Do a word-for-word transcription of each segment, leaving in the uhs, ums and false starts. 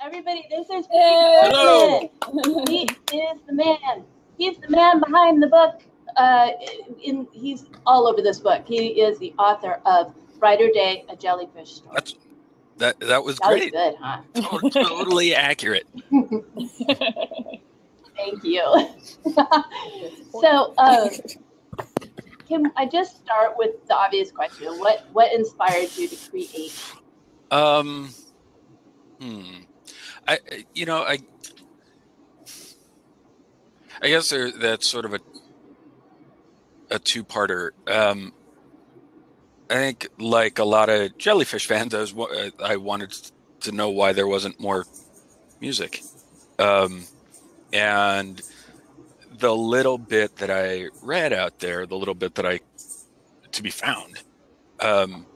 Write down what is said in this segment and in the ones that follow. Everybody, this is Pete Wilson. He is the man. He's the man behind the book. Uh, in, he's all over this book. He is the author of Brighter Day, A Jellyfish Story. That's, that that was that great. That was good, huh? Oh, totally accurate. Thank you. So, um, can I just start with the obvious question? What what inspired you to create? Um, hmm. I you know I I guess there, that's sort of a a two-parter. Um, I think, like a lot of Jellyfish fans, I, was, I wanted to know why there wasn't more music. Um, and the little bit that I read out there, the little bit that I, to be found, um,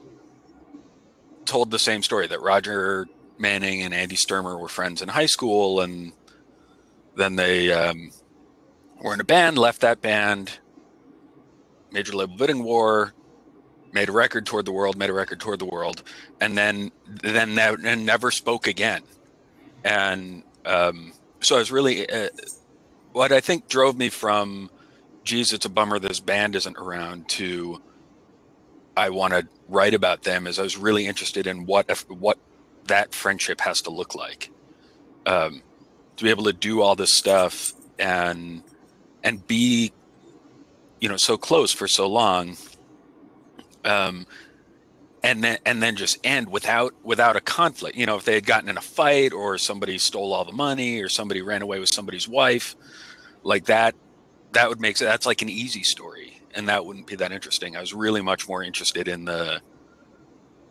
told the same story, that Roger Manning and Andy Sturmer were friends in high school, and then they um, were in a band, left that band, major label bidding war, made a record toward the world, made a record toward the world, and then then ne- and never spoke again. And um, so I was really, uh, what I think drove me from, geez, it's a bummer this band isn't around, to I want to write about them, is I was really interested in what if, what that friendship has to look like. Um, to be able to do all this stuff and and be, you know, so close for so long, um and then and then just end without without a conflict. You know, if they had gotten in a fight, or somebody stole all the money, or somebody ran away with somebody's wife, like that that would make sense. That's like an easy story, and that wouldn't be that interesting. I was really much more interested in the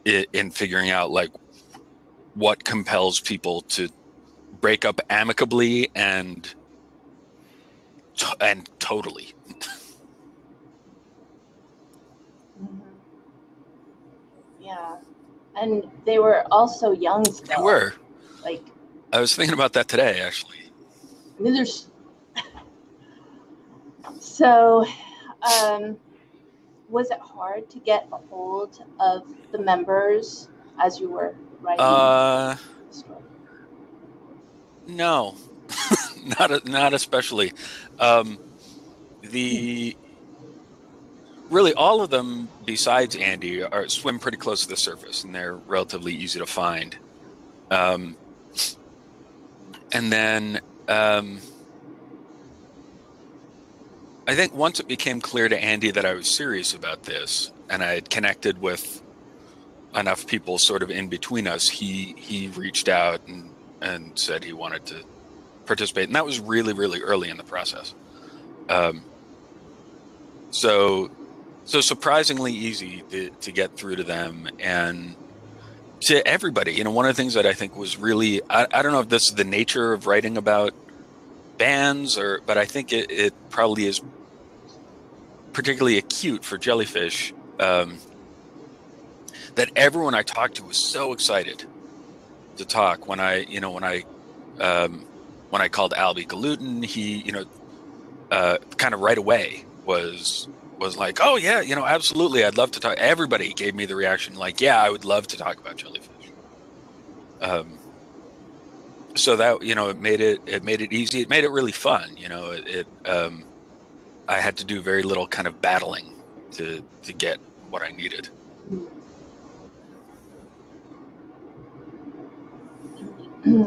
in figuring out like what compels people to break up amicably and and totally. Yeah, and they were also young still. They were. Like, I was thinking about that today, actually. I mean, there's so, um, was it hard to get a hold of the members as you were writing uh, the story? No, not a, not especially. Um, the. Really, all of them besides Andy are swim pretty close to the surface, and they're relatively easy to find. Um, and then um, I think once it became clear to Andy that I was serious about this, and I had connected with enough people sort of in between us, he he reached out and, and said he wanted to participate. And that was really, really early in the process. Um, so... So surprisingly easy to, to get through to them and to everybody. You know, one of the things that I think was really, I, I don't know if this is the nature of writing about bands, or, but I think it, it probably is particularly acute for Jellyfish, um, that everyone I talked to was so excited to talk. When I, you know, when I, um, when I called Albhy Galuten, he, you know, uh, kind of right away was... was like, oh yeah, you know, absolutely, I'd love to talk. Everybody gave me the reaction like, yeah, I would love to talk about Jellyfish. Um, so that, you know, it made it it made it easy. It made it really fun. You know, it, it um, I had to do very little kind of battling to to get what I needed.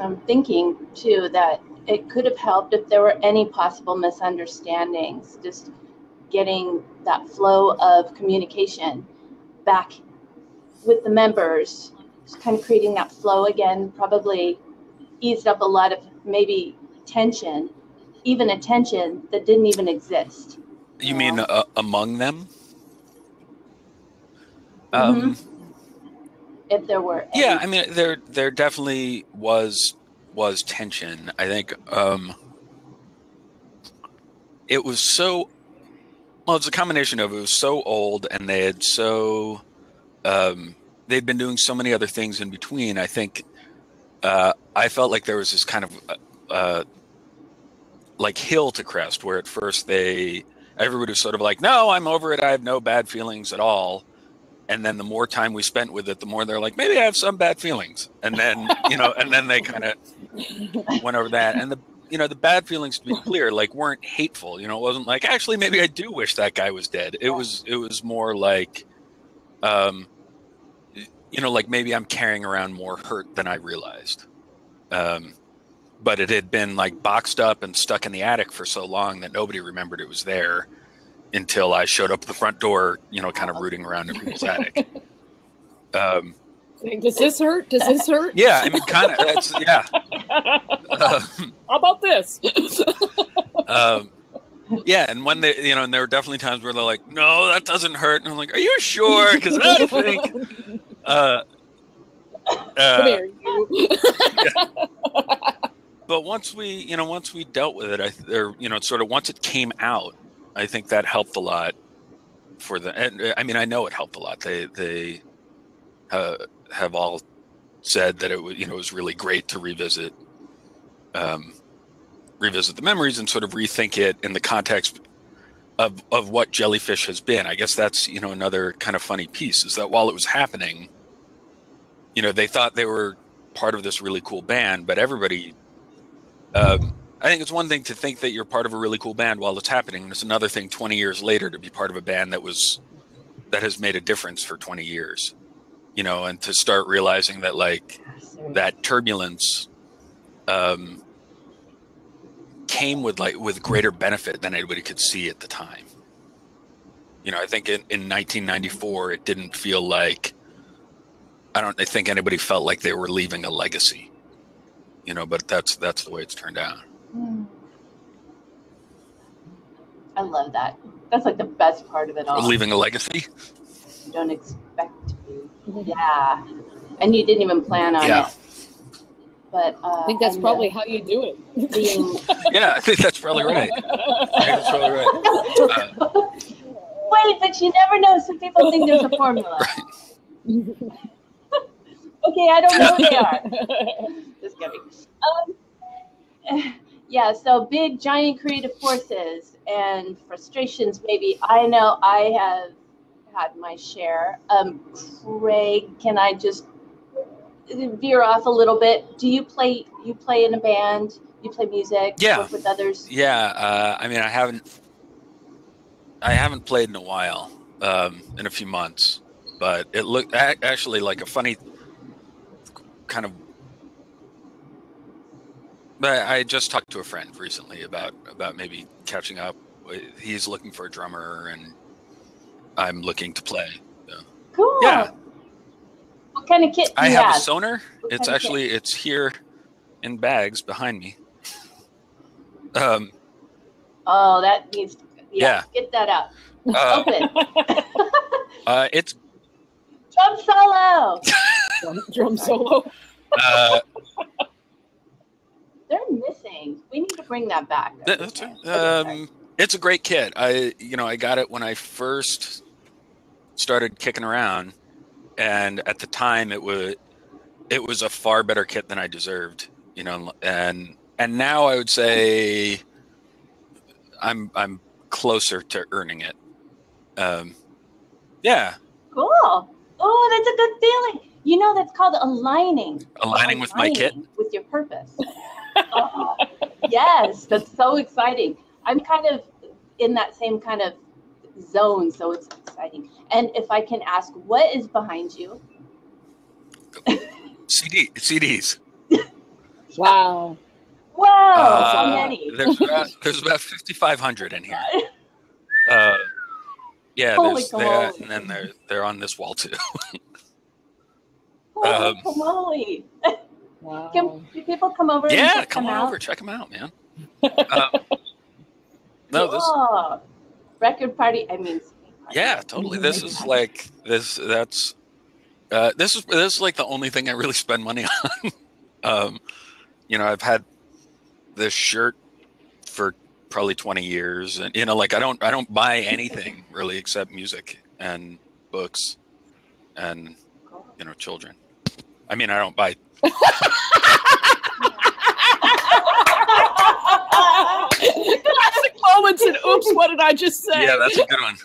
I'm thinking too that it could have helped if there were any possible misunderstandings. Just getting that flow of communication back with the members, just kind of creating that flow again, probably eased up a lot of maybe tension, even a tension that didn't even exist. You, you mean uh, among them? Mm-hmm. Um, if there were. Any. Yeah, I mean, there there definitely was was tension. I think um, it was so. Well, it's a combination of it was so old, and they had so um, they'd been doing so many other things in between. I think uh, I felt like there was this kind of uh, like hill to crest, where at first they everybody was sort of like, "No, I'm over it. I have no bad feelings at all," And then the more time we spent with it, the more they're like, maybe I have some bad feelings. And then, you know, and then they kind of went over that. And the, you know, the bad feelings, to be clear, like weren't hateful. You know, it wasn't like, actually, maybe I do wish that guy was dead. It was, it was more like, um, you know, like maybe I'm carrying around more hurt than I realized. Um, but it had been like boxed up and stuck in the attic for so long that nobody remembered it was there. Until I showed up at the front door, you know, kind of rooting around in people's attic. Um, Does this hurt? Does this hurt? Yeah, I mean, kind of. That's, yeah. Um, How about this? um, yeah, and when they, you know, and there were definitely times where they're like, "No, that doesn't hurt," and I'm like, "Are you sure?" Because I don't think. Uh, uh, Come here, you. Yeah. But once we, you know, once we dealt with it, I, or you know, sort of once it came out. I think that helped a lot for the, and I mean, I know it helped a lot. They, they uh, have all said that it was, you know, it was really great to revisit, um, revisit the memories and sort of rethink it in the context of, of what Jellyfish has been. I guess that's, you know, another kind of funny piece is that while it was happening, you know, they thought they were part of this really cool band, but everybody, um, I think it's one thing to think that you're part of a really cool band while it's happening. And it's another thing twenty years later to be part of a band that was, that has made a difference for twenty years, you know, and to start realizing that like that turbulence um, came with like, with greater benefit than anybody could see at the time. You know, I think in, in nineteen ninety-four, it didn't feel like, I don't I think anybody felt like they were leaving a legacy, you know, but that's, that's the way it's turned out. I love that. That's like the best part of it all. Leaving a legacy? You don't expect to. Yeah. And you didn't even plan on yeah. it. But, uh, I think that's probably how you do it. Being... Yeah, I think that's probably right. I think that's probably right. Uh, Wait, but you never know. Some people think there's a formula. Right. Okay, I don't know who they are. Just kidding. Um, Yeah, so big, giant creative forces and frustrations, maybe. I know I have had my share. Um, Craig, can I just veer off a little bit? Do you play, you play in a band? You play music? Yeah. Work with others? Yeah, uh, I mean, I haven't, I haven't played in a while, um, in a few months. But it looked actually like a funny kind of, But I just talked to a friend recently about about maybe catching up. He's looking for a drummer, and I'm looking to play. So. Cool. Yeah. What kind of kit? Do I you have, have a Sonor. What it's actually it's here in bags behind me. Um. Oh, that needs. Yeah. yeah. Get that out. Uh, Open. uh, it's. Drum solo. drum, drum solo. uh. They're missing. We need to bring that back. That's right. Um, it's a great kit. I, you know, I got it when I first started kicking around, and at the time, it was it was a far better kit than I deserved. You know, and and now I would say I'm I'm closer to earning it. Um, yeah. Cool. Oh, that's a good feeling. You know, that's called aligning. Aligning with my kit. With your purpose. Uh, yes, that's so exciting. I'm kind of in that same kind of zone, so it's exciting. And if I can ask, what is behind you? C D, C Ds. Wow. Wow, uh, so many. There's about, there's about fifty-five hundred in here. Uh, yeah, there's, there, and then they're, they're on this wall, too. Holy moly. Um, Wow. Can, can people come over? Yeah, and check come them on out? over, check them out, man. um, no, this oh, record party. I mean, yeah, totally. This is like this. That's uh, this is this is like the only thing I really spend money on. um, you know, I've had this shirt for probably twenty years, and you know, like I don't I don't buy anything really except music and books, and you know, children. I mean, I don't buy. Classic moments and oops, what did I just say? Yeah, that's a good one.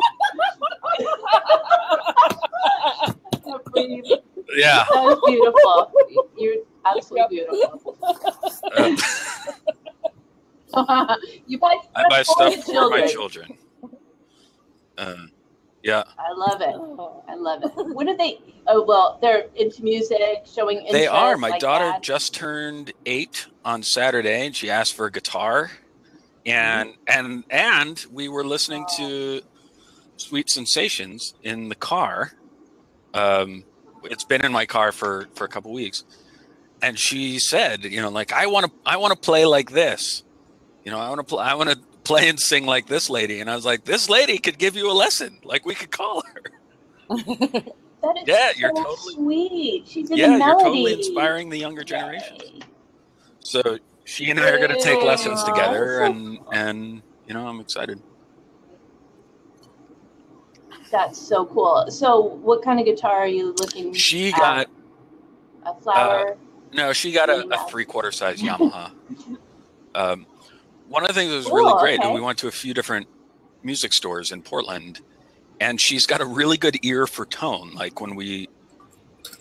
Yeah. That was beautiful. You're absolutely beautiful. Uh, you buy stuff I buy for stuff for children. my children. Um, yeah. I love it. I love it. What are they? Oh, well, they're into music, showing interest. They are. My like daughter that. just turned eight on Saturday, and she asked for a guitar. And, mm-hmm. and, and we were listening oh. to Sweet Sensations in the car. Um, it's been in my car for, for a couple weeks. And she said, you know, like, I want to, I want to play like this. You know, I want to play, I want to play and sing like this lady. And I was like, this lady could give you a lesson. Like, we could call her. That is yeah, so you're totally, sweet. She's in yeah, the melody. You're totally inspiring the younger generation. Yay. So she and I are going to take lessons together. And, and, you know, I'm excited. That's so cool. So what kind of guitar are you looking She at? got a flower. Uh, no, she got a, a three quarter size Yamaha. um, One of the things that was Ooh, really great, okay. and we went to a few different music stores in Portland, and she's got a really good ear for tone. Like when we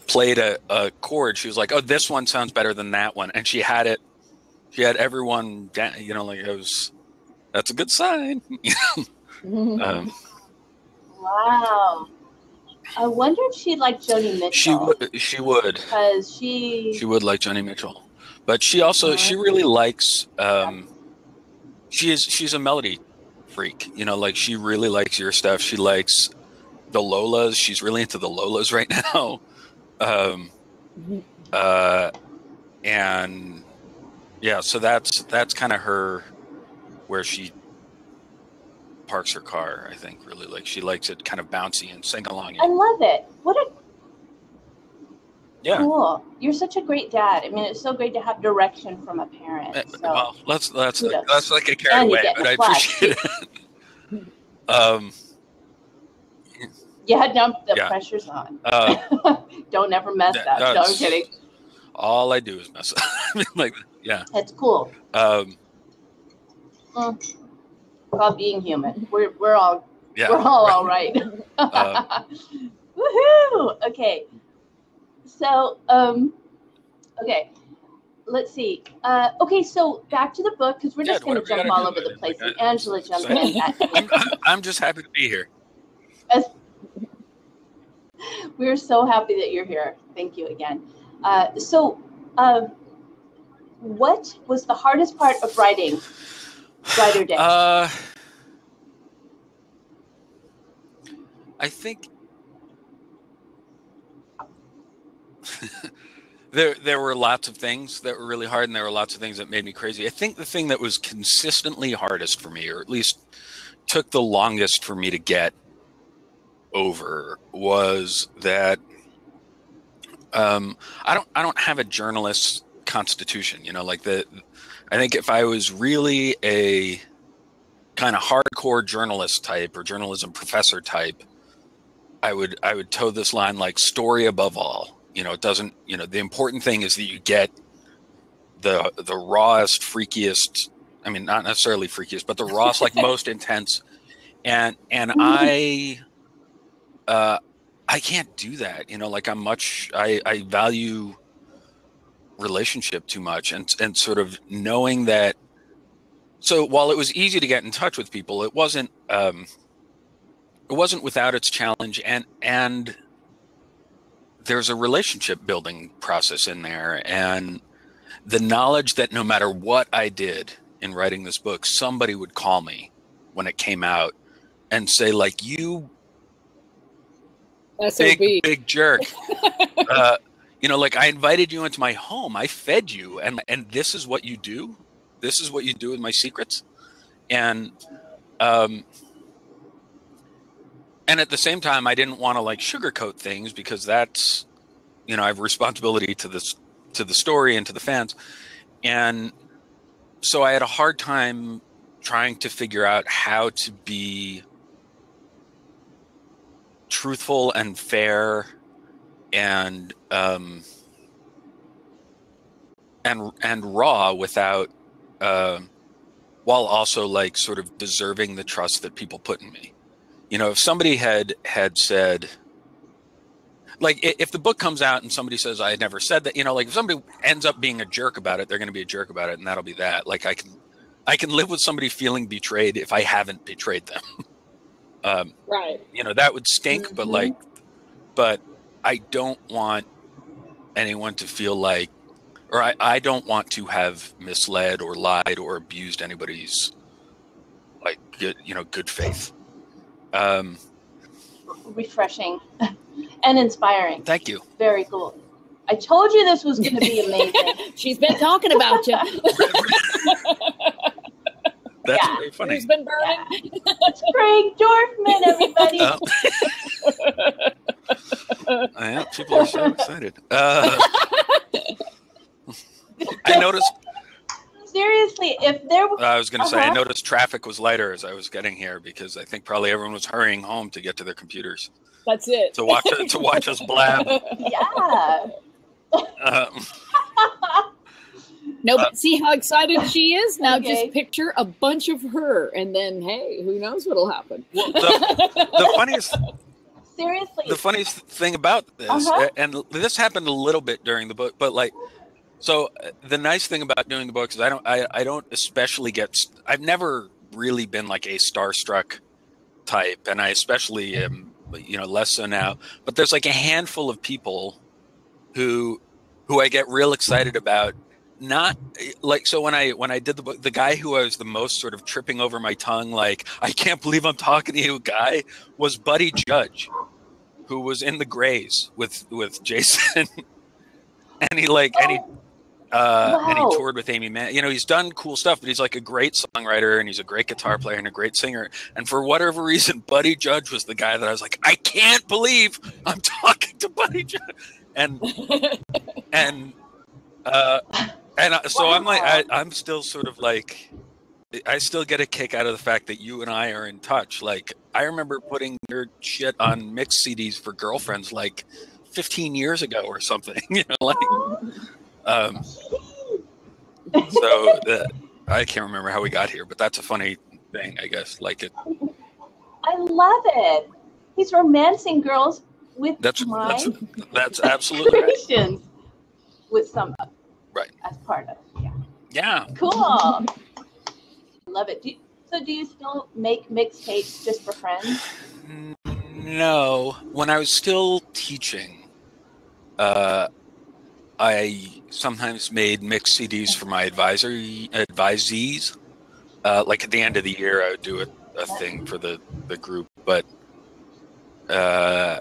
played a, a chord, she was like, oh, this one sounds better than that one. And she had it, she had everyone, you know, like it was, that's a good sign. um, wow. I wonder if she'd like Joni Mitchell. She would. She would. Because she... She would like Joni Mitchell. But she also, she really likes... Um, She is, she's a melody freak, you know, like she really likes your stuff. She likes the Lola's. She's really into the Lola's right now. Um, uh, and yeah, so that's, that's kind of her, where she parks her car, I think, really. Like she likes it kind of bouncy and sing along. I love it. What a Yeah. Cool. You're such a great dad. I mean, it's so great to have direction from a parent. So. Well, let's let's like, let's like a carried away, but I appreciate it. um, yeah, no, the yeah. pressure's on. Uh, Don't ever mess that, up. No, I'm kidding. All I do is mess up. I mean, like, yeah, that's cool. Um, mm. About being human, we're we're all yeah, we're all right. all right. um, Woohoo! Okay. So, um, okay, let's see. Uh, okay, so back to the book, because we're yeah, just going to jump all over the place. Like, and Angela jumped in. I'm, I'm just happy to be here. As, we're so happy that you're here. Thank you again. Uh, so, uh, what was the hardest part of writing Brighter Day? Uh, I think... there there were lots of things that were really hard, and there were lots of things that made me crazy. I think the thing that was consistently hardest for me, or at least took the longest for me to get over, was that um, I don't I don't have a journalist's constitution. You know, like the I think if I was really a kind of hardcore journalist type or journalism professor type, I would I would toe this line like story above all. You know, it doesn't, you know, the important thing is that you get the the rawest, freakiest, I mean, not necessarily freakiest, but the rawest, like most intense. And, and I, uh, I can't do that. You know, like I'm much, I, I value relationship too much and, and sort of knowing that. So while it was easy to get in touch with people, it wasn't, um, it wasn't without its challenge and, and, there's a relationship building process in there, and the knowledge that no matter what I did in writing this book, somebody would call me when it came out and say like, you That's big, so big jerk. uh, you know, like I invited you into my home, I fed you, and, and this is what you do. This is what you do with my secrets. And, um, And at the same time, I didn't want to like sugarcoat things because that's, you know, I have responsibility to this, to the story and to the fans. And so I had a hard time trying to figure out how to be truthful and fair and, um, and, and raw without, uh, while also like sort of deserving the trust that people put in me. You know, if somebody had had said, like if the book comes out and somebody says, I never said that, you know, like if somebody ends up being a jerk about it, they're going to be a jerk about it. And that'll be that. Like I can, I can live with somebody feeling betrayed if I haven't betrayed them. um, right. You know, that would stink, mm-hmm. but like, but I don't want anyone to feel like, or I, I don't want to have misled or lied or abused anybody's like, good, you know, good faith. Um, Refreshing and inspiring. Thank you. Very cool. I told you this was going to be amazing. She's been talking about you. That's yeah. really funny. She's been burning. Yeah. It's Craig Dorfman, everybody. Oh. Yeah, people are so excited. Uh, I noticed. Seriously, if there was... I was going to uh-huh. say, I noticed traffic was lighter as I was getting here because I think probably everyone was hurrying home to get to their computers. That's it. To watch, to watch us blab. Yeah. Um, no, but uh, see how excited she is? Now okay. just picture a bunch of her and then, hey, who knows what'll happen. Well, the, the funniest... Seriously. The funniest thing about this, uh-huh. and this happened a little bit during the book, but like... So the nice thing about doing the books is I don't, I, I don't especially get, I've never really been like a starstruck type. And I especially am, you know, less so now, but there's like a handful of people who, who I get real excited about. Not like, so when I, when I did the book, the guy who I was the most sort of tripping over my tongue, like, I can't believe I'm talking to you guy, was Buddy Judge, who was in The Grays with, with Jason. And he like, and he, Uh, wow. And he toured with Amy Mann. You know, he's done cool stuff, but he's like a great songwriter and he's a great guitar player and a great singer. And for whatever reason, Buddy Judge was the guy that I was like, I can't believe I'm talking to Buddy Judge. And, and, uh, and I, so wow. I'm like, I, I'm still sort of like, I still get a kick out of the fact that you and I are in touch. Like, I remember putting nerd shit on mix C Ds for girlfriends like fifteen years ago or something, you know, like, aww. Um, so uh, I can't remember how we got here, but that's a funny thing, I guess. Like it. I love it. He's romancing girls with that's, my that's, that's absolutely right. With some right as part of yeah. Yeah. Cool. Love it. Do you, so do you still make mixtapes just for friends? No. When I was still teaching, uh. I sometimes made mixed C Ds for my advisory advisees. Uh, like at the end of the year, I would do a, a thing for the, the group, but uh,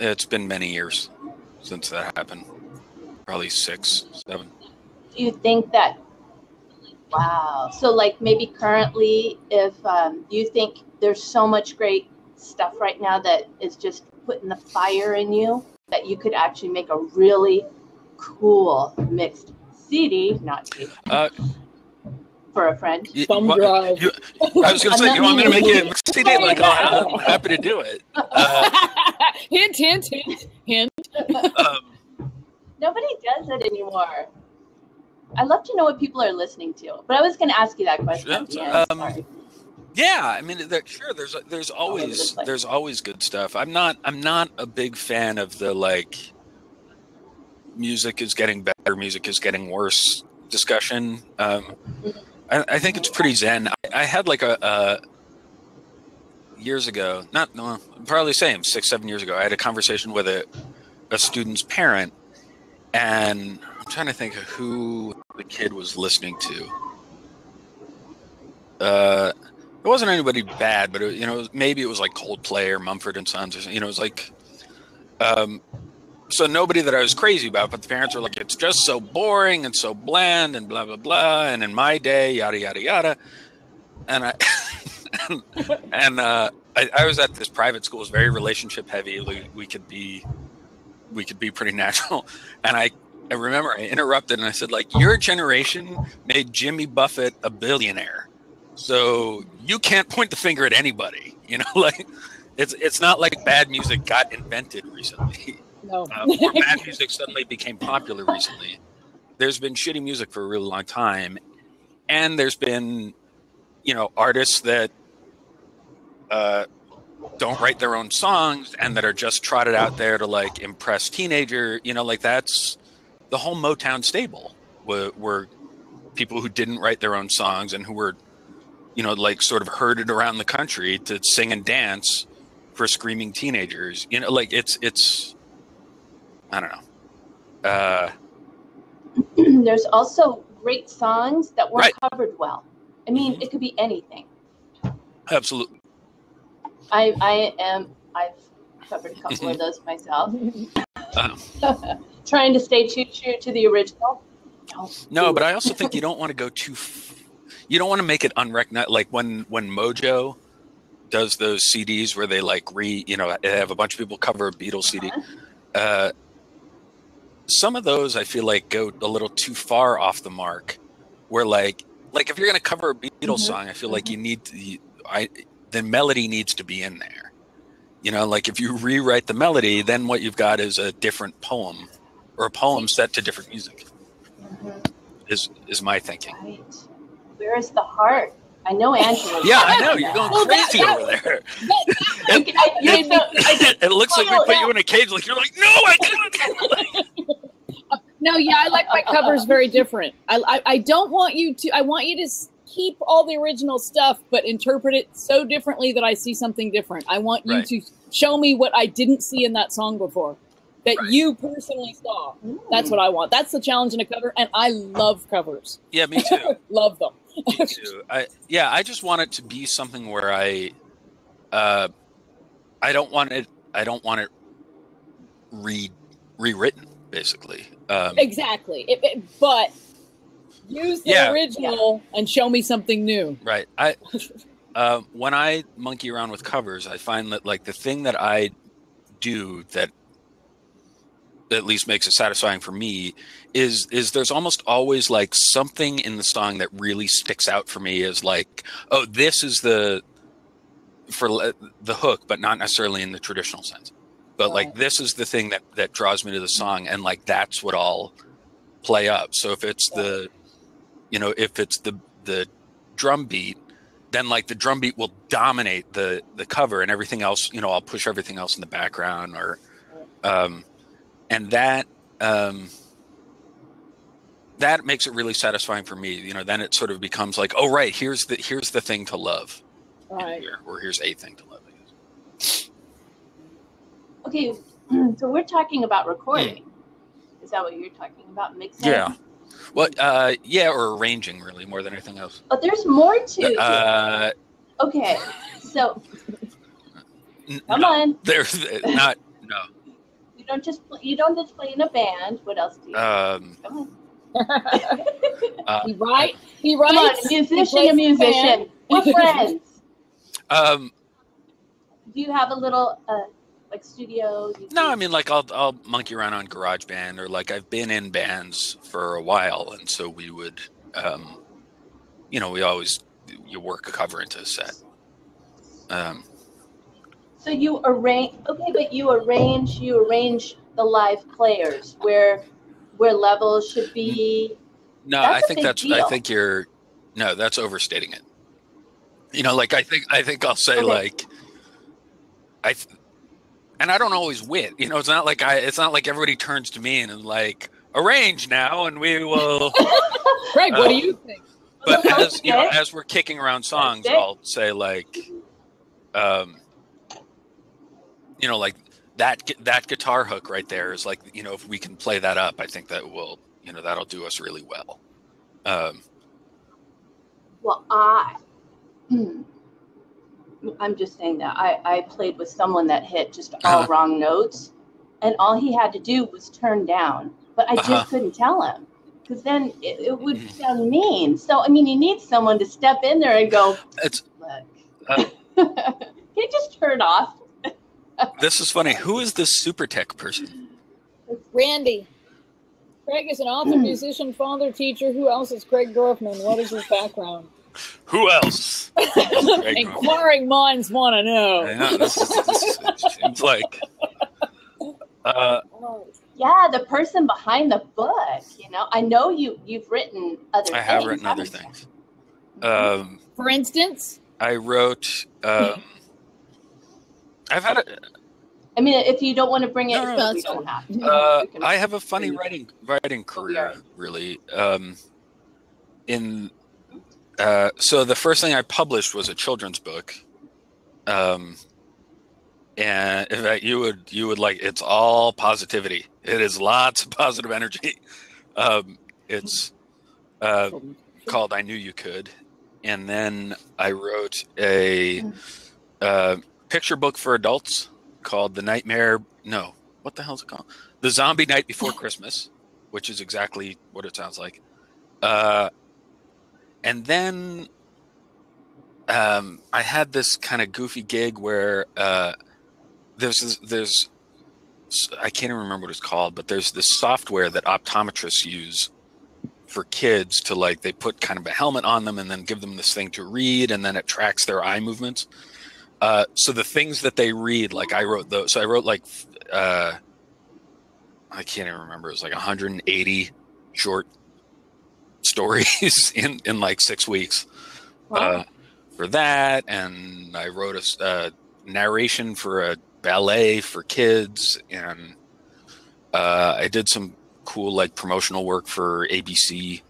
it's been many years since that happened. Probably six, seven. Do you think that, wow. So like maybe currently, if um, you think there's so much great stuff right now that is just putting the fire in you, that you could actually make a really cool mixed C D, not C D, uh, for a friend. You, Thumb drive. You, I was going to say, you want me to make you a mixed C D? Like, oh, I'm happy to do it. Uh, hint, hint, hint, hint. Um, Nobody does it anymore. I love to know what people are listening to, but I was going to ask you that question. Yeah, um, yeah I mean, there, sure. There's there's always oh, there's always good stuff. I'm not I'm not a big fan of the like. Music is getting better, music is getting worse discussion. Um, I, I think it's pretty zen. I, I had like a, uh, years ago, not no, probably the same, six, seven years ago, I had a conversation with a, a student's parent, and I'm trying to think of who the kid was listening to. Uh, it wasn't anybody bad, but it, you know, maybe it was like Coldplay or Mumford and Sons or something, you know, it was like, um, so nobody that I was crazy about, but the parents were like, it's just so boring and so bland and blah, blah, blah. And in my day, yada, yada, yada. And I, and, and uh, I, I was at this private school. It was very relationship heavy. We, we could be, we could be pretty natural. And I, I remember I interrupted and I said, like, your generation made Jimmy Buffett a billionaire. So you can't point the finger at anybody, you know, like it's, it's not like bad music got invented recently. No. uh, where bad music suddenly became popular recently. There's been shitty music for a really long time, and there's been, you know, artists that uh, don't write their own songs and that are just trotted out there to like impress teenager, you know, like that's the whole Motown stable were, were people who didn't write their own songs and who were, you know, like sort of herded around the country to sing and dance for screaming teenagers, you know, like it's, it's, I don't know. Uh, There's also great songs that weren't right. covered well. I mean, mm-hmm. it could be anything. Absolutely. I, I am, I've covered a couple of those myself. Uh-huh. Trying to stay too true to the original. No, no but I also think you don't want to go too, f you don't want to make it unrecognized. Like when, when Mojo does those C Ds where they like re, you know, they have a bunch of people cover a Beatles C D. Uh-huh. uh, some of those I feel like go a little too far off the mark where like, like if you're going to cover a Beatles mm-hmm. song, I feel mm-hmm. like you need to, you, I, the melody needs to be in there. You know, like if you rewrite the melody, then what you've got is a different poem or a poem set to different music mm-hmm. is, is my thinking. Right. Where is the heart? I know Angela. Yeah, I know. You're going well, crazy that, over that, there. That, it, I, you know, I it looks like we put out. you in a cage. Like you're like, no, I can't. No, yeah, I like my covers very different. I, I, I don't want you to, I want you to keep all the original stuff, but interpret it so differently that I see something different. I want you right. to show me what I didn't see in that song before, that right. you personally saw. Mm. That's what I want. That's the challenge in a cover, and I love covers. Yeah, me too. Love them. Me too. I, yeah, I just want it to be something where I, uh, I don't want it, I don't want it re rewritten. Basically. Um, exactly. It, it, but use the yeah, original yeah. and show me something new. Right. I, uh, when I monkey around with covers, I find that like the thing that I do that at least makes it satisfying for me is, is there's almost always like something in the song that really sticks out for me as like, oh, this is the, for the hook, but not necessarily in the traditional sense. But like, this is the thing that, that draws me to the song. And like, that's what I'll play up. So if it's the, you know, if it's the, the drum beat, then like the drum beat will dominate the, the cover and everything else, you know, I'll push everything else in the background or, um, and that, um, that makes it really satisfying for me. You know, then it sort of becomes like, oh, right, here's the, here's the thing to love right. here, or here's a thing to love. I guess. Okay, so we're talking about recording. Is that what you're talking about? Mixing? Yeah. Well, uh, yeah, or arranging really more than anything else. Oh, there's more to uh, it. Okay, so come no, on. There's not no. You don't just play, you don't just play in a band. What else do you? Um, do? Come on. uh, he write. He writes. Come on, a musician, a musician. We're friends. Um. Do you have a little? Uh, Like studios? No, I mean, like I'll, I'll monkey around on GarageBand or like I've been in bands for a while. And so we would, um, you know, we always, you work a cover into a set. Um, so you arrange, okay, but you arrange, you arrange the live players where, where levels should be. No, I think that's, deal. I think you're, no, that's overstating it. You know, like I think, I think I'll say okay. like, I th and I don't always win, you know, it's not like I, it's not like everybody turns to me and, and like arrange now and we will. Greg, uh, what do you think? But as, you know, as we're kicking around songs, I'll say like, um, you know, like that, that guitar hook right there is like, you know, if we can play that up, I think that will, you know, that'll do us really well. Um, well, I, hmm. I'm just saying that I, I played with someone that hit just all uh-huh. wrong notes and all he had to do was turn down, but I just uh-huh. couldn't tell him because then it, it would mm-hmm. sound mean. So, I mean, you need someone to step in there and go, it's, look, uh, can you just turn off? This is funny. Who is this super tech person? It's Randy. Craig is an author, musician, father, teacher. Who else is Craig Dorfman? What is his background? Who else? Inquiring minds want to know. I know this is, this, it seems like, uh, yeah, the person behind the book. You know, I know you. You've written other. I things, have written other things. Um, For instance, I wrote um, I've had a. I mean, if you don't want to bring it, no, no, we don't have to. Uh, I have a funny writing writing career, oh, yeah. really. Um, in uh, so the first thing I published was a children's book, um, and in fact, you would you would like it's all positivity. It is lots of positive energy. Um, it's uh, called "I Knew You Could," and then I wrote a uh, picture book for adults called the Nightmare no what the hell's it called the Zombie Night Before Christmas, which is exactly what it sounds like. Uh and then um I had this kind of goofy gig where uh there's there's I can't even remember what it's called, but there's this software that optometrists use for kids to, like, they put kind of a helmet on them and then give them this thing to read, and then it tracks their eye movements. Uh, so the things that they read, like I wrote those, so I wrote like, uh, I can't even remember. It was like one hundred eighty short stories in, in like six weeks wow. uh, for that. And I wrote a uh, narration for a ballet for kids. And uh, I did some cool like promotional work for A B C.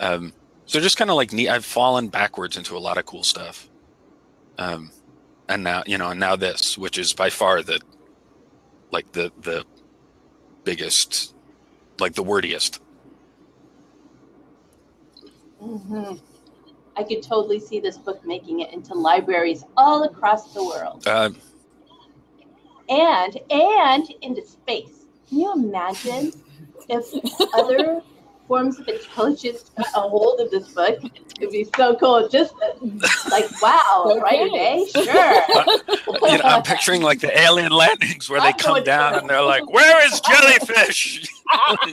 Um, so just kind of like neat. I've fallen backwards into a lot of cool stuff. Um, And now, you know, and now this, which is by far the, like the, the biggest, like the wordiest. Mm-hmm. I could totally see this book making it into libraries all across the world. Uh, and, and into space. Can you imagine if other forms of intelligence got a hold of this book? It'd be so cool. Just like, wow, okay. Brighter Day, sure. Uh, you know, I'm picturing like the alien landings where they come down and they're like, where is Jellyfish? Exactly.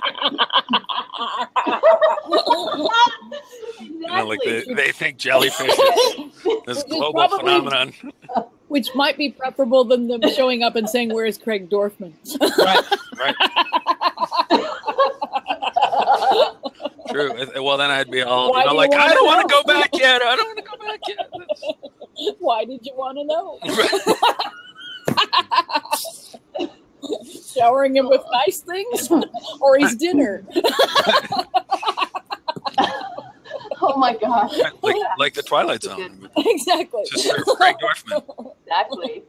You know, like they, they think Jellyfish is this global probably, phenomenon. Which might be preferable than them showing up and saying, where is Craig Dorfman? Right, right. True. Well, then I'd be all, you know, like, I don't want to go back yet. I don't want to go back yet. Why did you want to know? Showering him with nice things or his dinner. Oh, my gosh. Like, like the Twilight Zone. Exactly. Just serve Craig Dorfman. Exactly.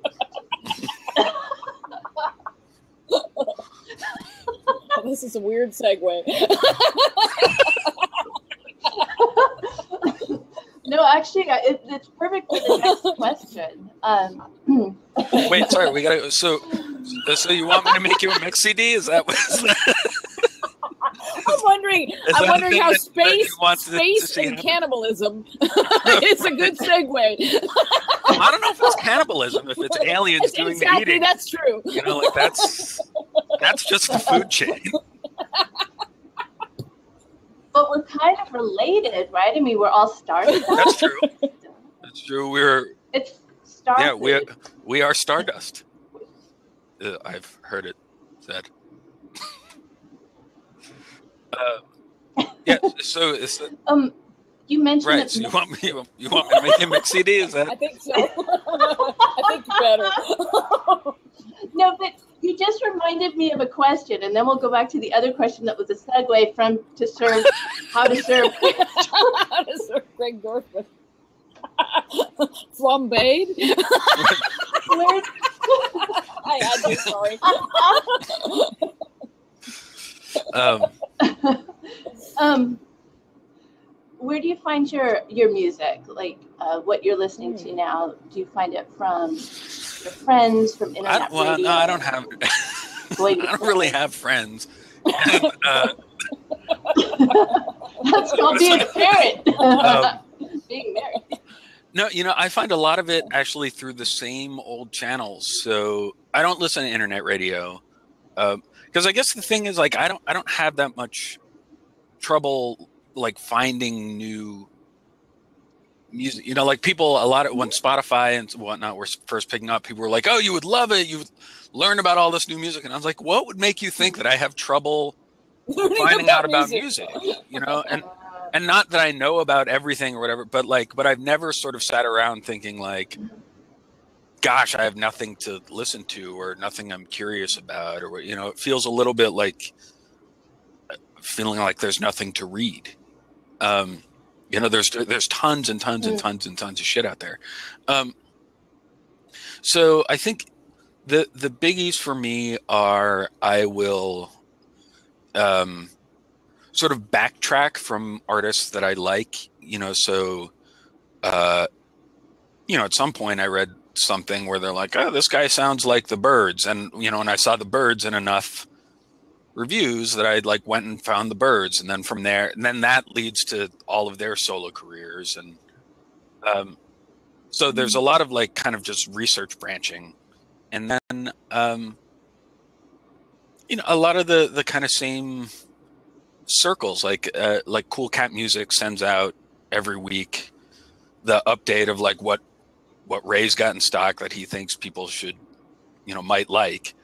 Oh, this is a weird segue. No, actually, it, it's perfect for the next question. Um, Wait, sorry, we gotta. So, so you want me to make you a mix C D? Is that what? Is that, I'm wondering. I'm wondering how space, space, and cannibalism is a good segue. I don't know if it's cannibalism, if it's aliens it's doing exactly, the eating. That's true. You know, like that's. That's just the food chain. But we're kind of related, right? I mean, we're all star dust. That's true. That's true. We're it's star. Yeah, food. we are, we are stardust. Uh, I've heard it said. uh, yeah. So it's. Uh, um, you mentioned. Right. That so you want me? You want me to make him mix C D? Is that? I think so. I think you better. No, but. You just reminded me of a question, and then we'll go back to the other question that was a segue from to serve how to serve how to serve Greg Dorfman. Flambéed. Where... I had to, sorry. um. um, where do you find your your music? Like uh, what you're listening to now? Do you find it from? Your friends from internet I don't, well, radio. No, I don't have. I don't really have friends. And, uh, that's called being a parent. Um, being married. No, you know, I find a lot of it actually through the same old channels. So I don't listen to internet radio because um, I guess the thing is, like, I don't, I don't have that much trouble like finding new. Music, you know, like people, a lot of when Spotify and whatnot were first picking up, people were like, oh, you would love it. You would learn about all this new music. And I was like, what would make you think that I have trouble finding out about music? You know, and, and not that I know about everything or whatever, but like, but I've never sort of sat around thinking like, gosh, I have nothing to listen to or nothing I'm curious about, or, you know, it feels a little bit like feeling like there's nothing to read. Um, you know, there's, there's tons and tons and tons and tons of shit out there. Um, so I think the, the biggies for me are, I will, um, sort of backtrack from artists that I like, you know, so, uh, you know, at some point I read something where they're like, oh, this guy sounds like the Birds. And, you know, and I saw the Birds in enough reviews that I like went and found the Birds. And then from there, and then that leads to all of their solo careers. And um, so there's a lot of like kind of just research branching. And then, um, you know, a lot of the, the kind of same circles, like, uh, like Cool Cat Music sends out every week the update of like what, what Ray's got in stock that he thinks people should, you know, might like.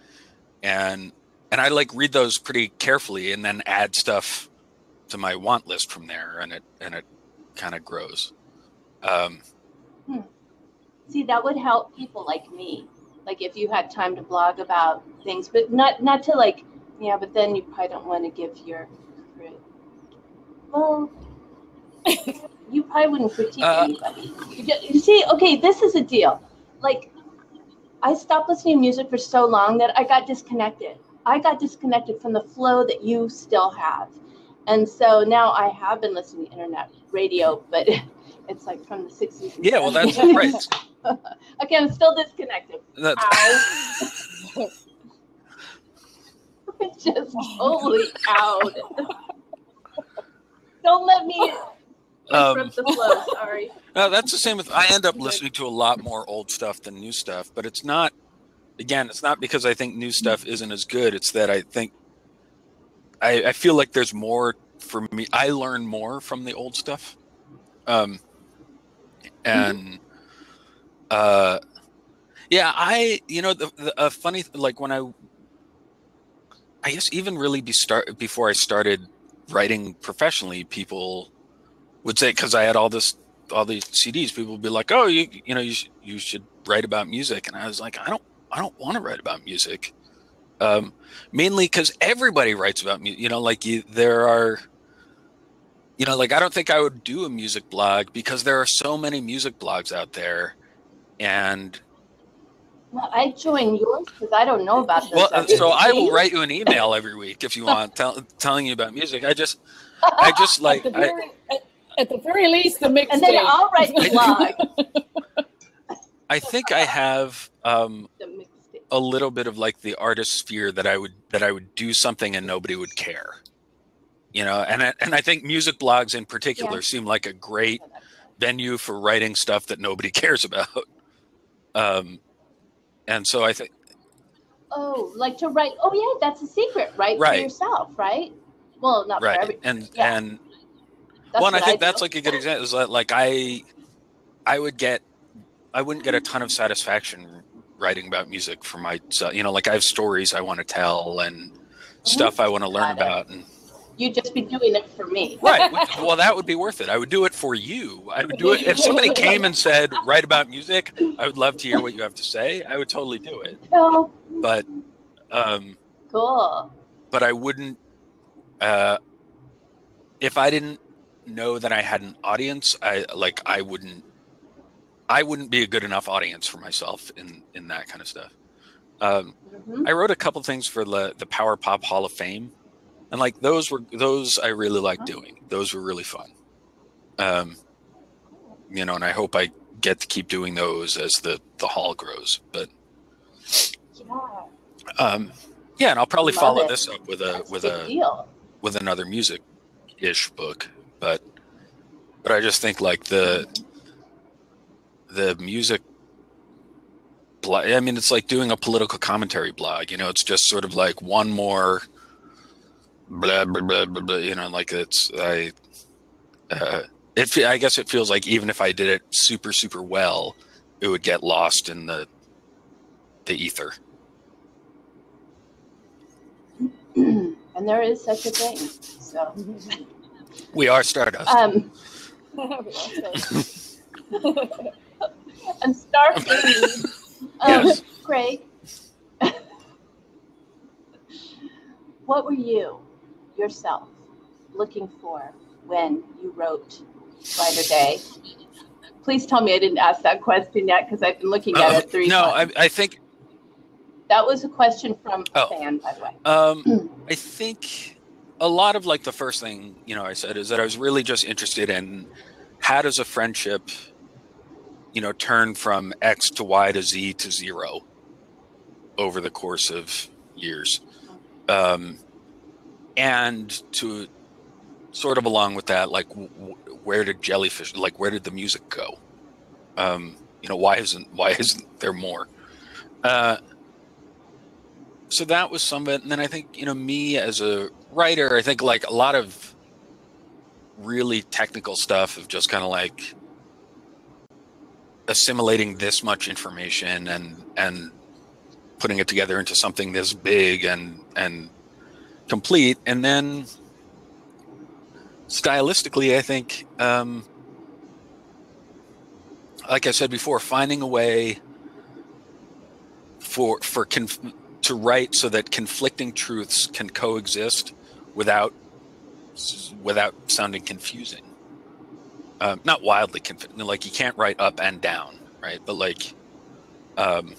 And, and I like read those pretty carefully and then add stuff to my want list from there. And it, and it kind of grows. Um, hmm. See, that would help people like me. Like if you had time to blog about things, but not, not to like, yeah, but then you probably don't want to give your, well, you probably wouldn't critique uh, anybody. You, just, you see, okay, this is a deal. Like, I stopped listening to music for so long that I got disconnected. I got disconnected from the flow that you still have. And so now I have been listening to internet radio, but it's like from the sixties. Yeah, well, that's right. Okay, I'm still disconnected. That's... Ow. Just totally out. Don't let me... Um, the flow, sorry. No, that's the same with, I end up listening to a lot more old stuff than new stuff, but it's not, again, it's not because I think new stuff isn't as good. It's that I think, I, I feel like there's more for me. I learn more from the old stuff. Um, and, mm-hmm. uh, yeah, I, you know, the, the uh, funny, like when I, I guess even really be start, before I started writing professionally, people would say, because I had all this, all these C Ds, people would be like, "Oh, you, you know, you sh you should write about music," and I was like, "I don't, I don't want to write about music," um, mainly because everybody writes about music. You know, like you, there are, you know, like I don't think I would do a music blog because there are so many music blogs out there, and well, I join yours because I don't know about this. Well, so I will write you an email every week if you want, tell, telling you about music. I just, I just like. I, At the very least, the mixtape. And then I'll write the blog. I think I have um, a little bit of like the artist fear that I would that I would do something and nobody would care, you know. And I, and I think music blogs in particular yeah. seem like a great venue for writing stuff that nobody cares about. Um, and so I think. Oh, like to write. Oh yeah, that's a secret, right? right. For yourself, right? Well, not right. for everybody. And yeah. and. Well, I think I that's like a good example. Is that like I, I would get, I wouldn't get a ton of satisfaction writing about music for myself. You know, like I have stories I want to tell and stuff I want to learn about. And you'd just be doing it for me, right? Well, that would be worth it. I would do it for you. I would do it if somebody came and said, "Write about music." I would love to hear what you have to say. I would totally do it. Oh. But, um, cool. But I wouldn't, uh, if I didn't. Know that I had an audience, I like I wouldn't I wouldn't be a good enough audience for myself in in that kind of stuff. Um, mm-hmm. I wrote a couple things for the the Power Pop Hall of Fame, and like those were those I really liked oh. doing. Those were really fun, um, you know. And I hope I get to keep doing those as the the hall grows. But yeah, um, yeah, and I'll probably Love follow it. this up with a That's with a deal. with another music-ish book. But, but I just think like the, the music blog, I mean, it's like doing a political commentary blog, you know, it's just sort of like one more blah, blah, blah, blah, blah you know, like it's, I, uh, it, I guess it feels like even if I did it super, super well, it would get lost in the, the ether. And there is such a thing, so. We are Stardust. Um, I'm starving. Yes. Um, Craig, what were you yourself looking for when you wrote Brighter Day? Please tell me I didn't ask that question yet because I've been looking at uh, it three no, times. No, I, I think... That was a question from oh. a fan, by the way. Um, I think a lot of like the first thing, you know, I said is that I was really just interested in how does a friendship, you know, turn from X to Y to Z to zero over the course of years. Um, and to sort of along with that, like w where did Jellyfish, like where did the music go? Um, you know, why isn't, why isn't there more? Uh, So that was some of it. And then I think, you know, me as a writer, I think like a lot of really technical stuff of just kind of like assimilating this much information and, and putting it together into something this big and, and complete. And then stylistically, I think, um, like I said before, finding a way for, for, conf to write so that conflicting truths can coexist without without sounding confusing. Um, not wildly confusing, like you can't write up and down, right? But like, um,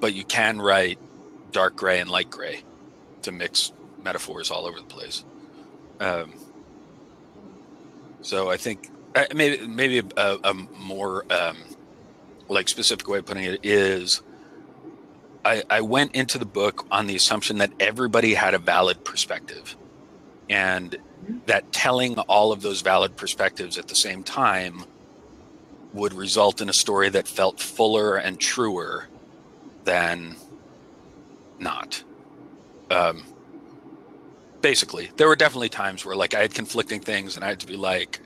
but you can write dark gray and light gray to mix metaphors all over the place. Um, so I think uh, maybe, maybe a, a more um, like specific way of putting it is, I, I went into the book on the assumption that everybody had a valid perspective and that telling all of those valid perspectives at the same time would result in a story that felt fuller and truer than not. Um, basically, there were definitely times where like I had conflicting things and I had to be like,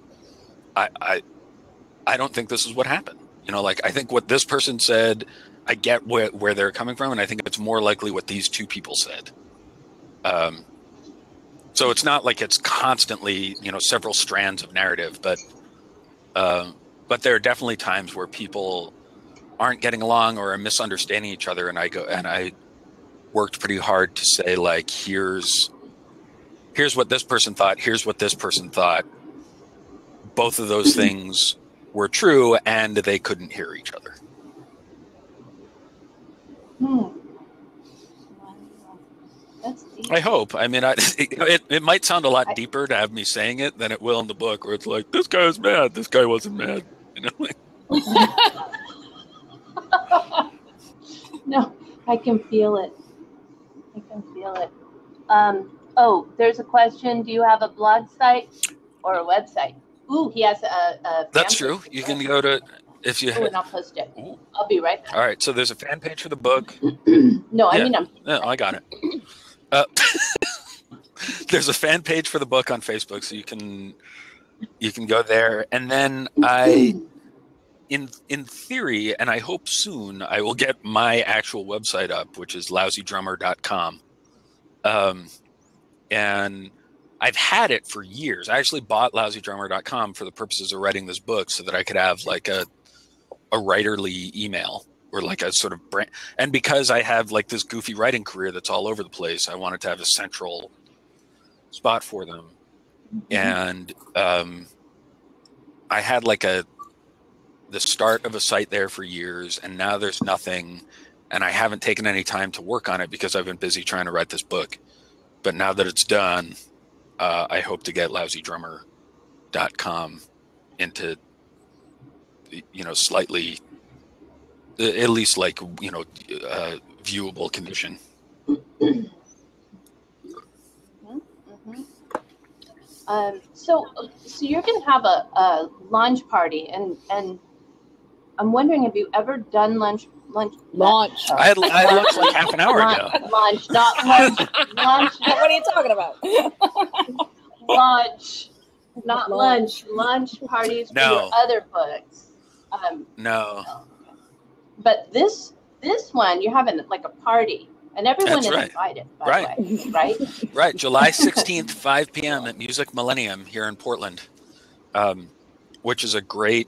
I, I, I don't think this is what happened. You know, like I think what this person said, I get where, where they're coming from, and I think it's more likely what these two people said. Um, so it's not like it's constantly, you know, several strands of narrative, but uh, but there are definitely times where people aren't getting along or are misunderstanding each other, and I go and I worked pretty hard to say like, here's here's what this person thought, here's what this person thought. Both of those things were true, and they couldn't hear each other. Hmm. That's deep. I hope. I mean, I, it, it might sound a lot I, deeper to have me saying it than it will in the book, where it's like, this guy is mad, this guy wasn't mad. You know? No, I can feel it. I can feel it. Um, oh, there's a question. Do you have a blog site or a website? Ooh, he has a, a That's true. You can go to... If you oh, and I'll post it. I'll be right back. All right. So there's a fan page for the book. No, I yeah. mean, I'm. No, I got it. Uh, there's a fan page for the book on Facebook, so you can you can go there. And then I, in in theory, and I hope soon, I will get my actual website up, which is lousy drummer dot com. Um, and I've had it for years. I actually bought lousy drummer dot com for the purposes of writing this book, so that I could have like a. a writerly email or like a sort of brand. And because I have like this goofy writing career that's all over the place, I wanted to have a central spot for them. Mm-hmm. And um, I had like a, the start of a site there for years, and now there's nothing. And I haven't taken any time to work on it because I've been busy trying to write this book. But now that it's done, uh, I hope to get lousy drummer dot com into, you know, slightly, at least like, you know, uh, viewable condition. Mm-hmm. Mm-hmm. Um, so, so you're going to have a, a lunch party, and and I'm wondering, have you ever done lunch lunch launch? I had, I had lunch like half an hour ago. Lunch, not lunch. Lunch. What are you talking about? Lunch. Not lunch, lunch parties for no. your other books. Um, no. But this this one, you're having like a party, and everyone That's is right. invited, by right. the way, right? Right, July sixteenth, five p m at Music Millennium here in Portland, um, which is a great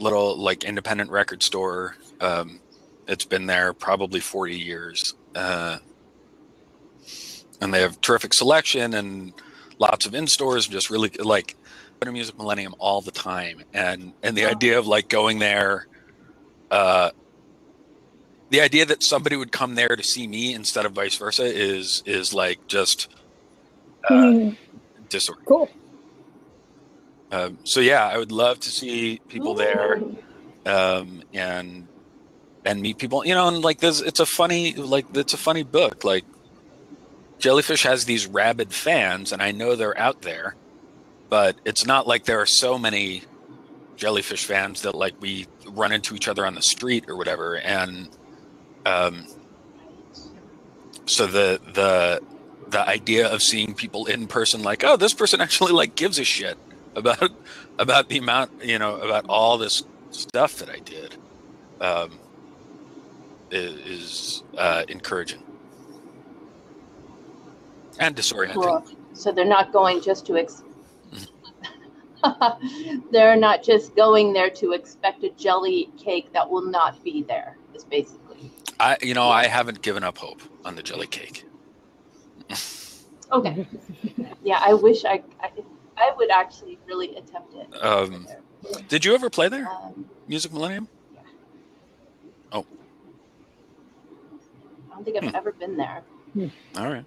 little like independent record store Um, it's been there probably forty years. Uh, and they have terrific selection and lots of in-stores, just really like Music Millennium all the time. And, and the wow. idea of like going there, uh, the idea that somebody would come there to see me instead of vice versa is, is like just, uh, mm. disorder. Cool. Um, so yeah, I would love to see people Ooh. there, um, and, and meet people, you know, and like this, it's a funny, like, it's a funny book. Like Jellyfish has these rabid fans and I know they're out there, but it's not like there are so many Jellyfish fans that like we run into each other on the street or whatever. And, um, so the, the, the idea of seeing people in person, like, oh, this person actually like gives a shit about, about the amount, you know, about all this stuff that I did, um, is, uh, encouraging and disorienting. Cool. So they're not going just to, ex they're not just going there to expect a jelly cake that will not be there, is basically. I, you know, I haven't given up hope on the jelly cake. Okay. Yeah, I wish I, I, I would actually really attempt it. Um, did you ever play there? Um, Music Millennium? Yeah. Oh. I don't think I've hmm. ever been there. Hmm. All right.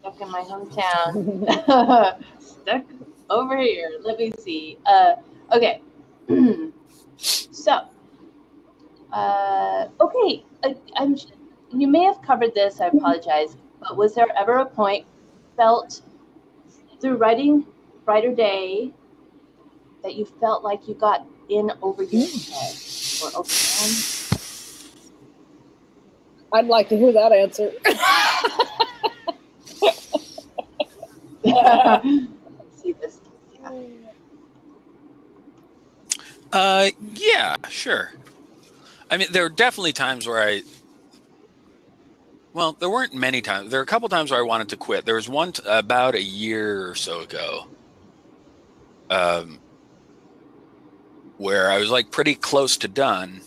Stuck in my hometown. Stuck over here. Let me see. Uh, okay. So, uh, okay. I, I'm. You may have covered this. I apologize. But was there ever a point felt through writing Brighter Day that you felt like you got in over your head or over them? I'd like to hear that answer. Yeah. See this. Yeah. Uh, yeah, sure. I mean, there were definitely times where I, well, there weren't many times. There were a couple times where I wanted to quit. There was one t about a year or so ago, um, where I was like pretty close to done.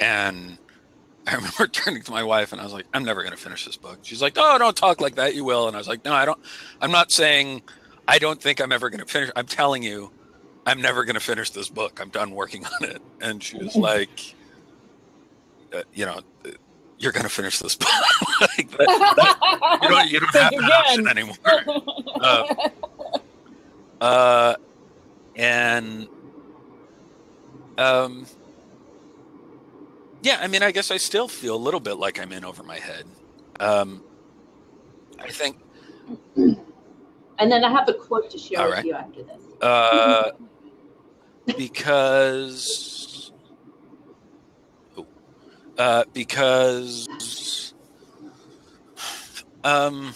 And I remember turning to my wife and I was like, I'm never going to finish this book. She's like, oh, don't talk like that. You will. And I was like, no, I don't. I'm not saying I don't think I'm ever going to finish. I'm telling you, I'm never going to finish this book. I'm done working on it. And she was like, uh, you know, you're going to finish this book. Like that, that, you don't, you don't have an option anymore. Uh, uh, and, um, yeah, I mean, I guess I still feel a little bit like I'm in over my head. Um, I think. And then I have a quote to share with you after this. Uh, because, oh, uh, because, um,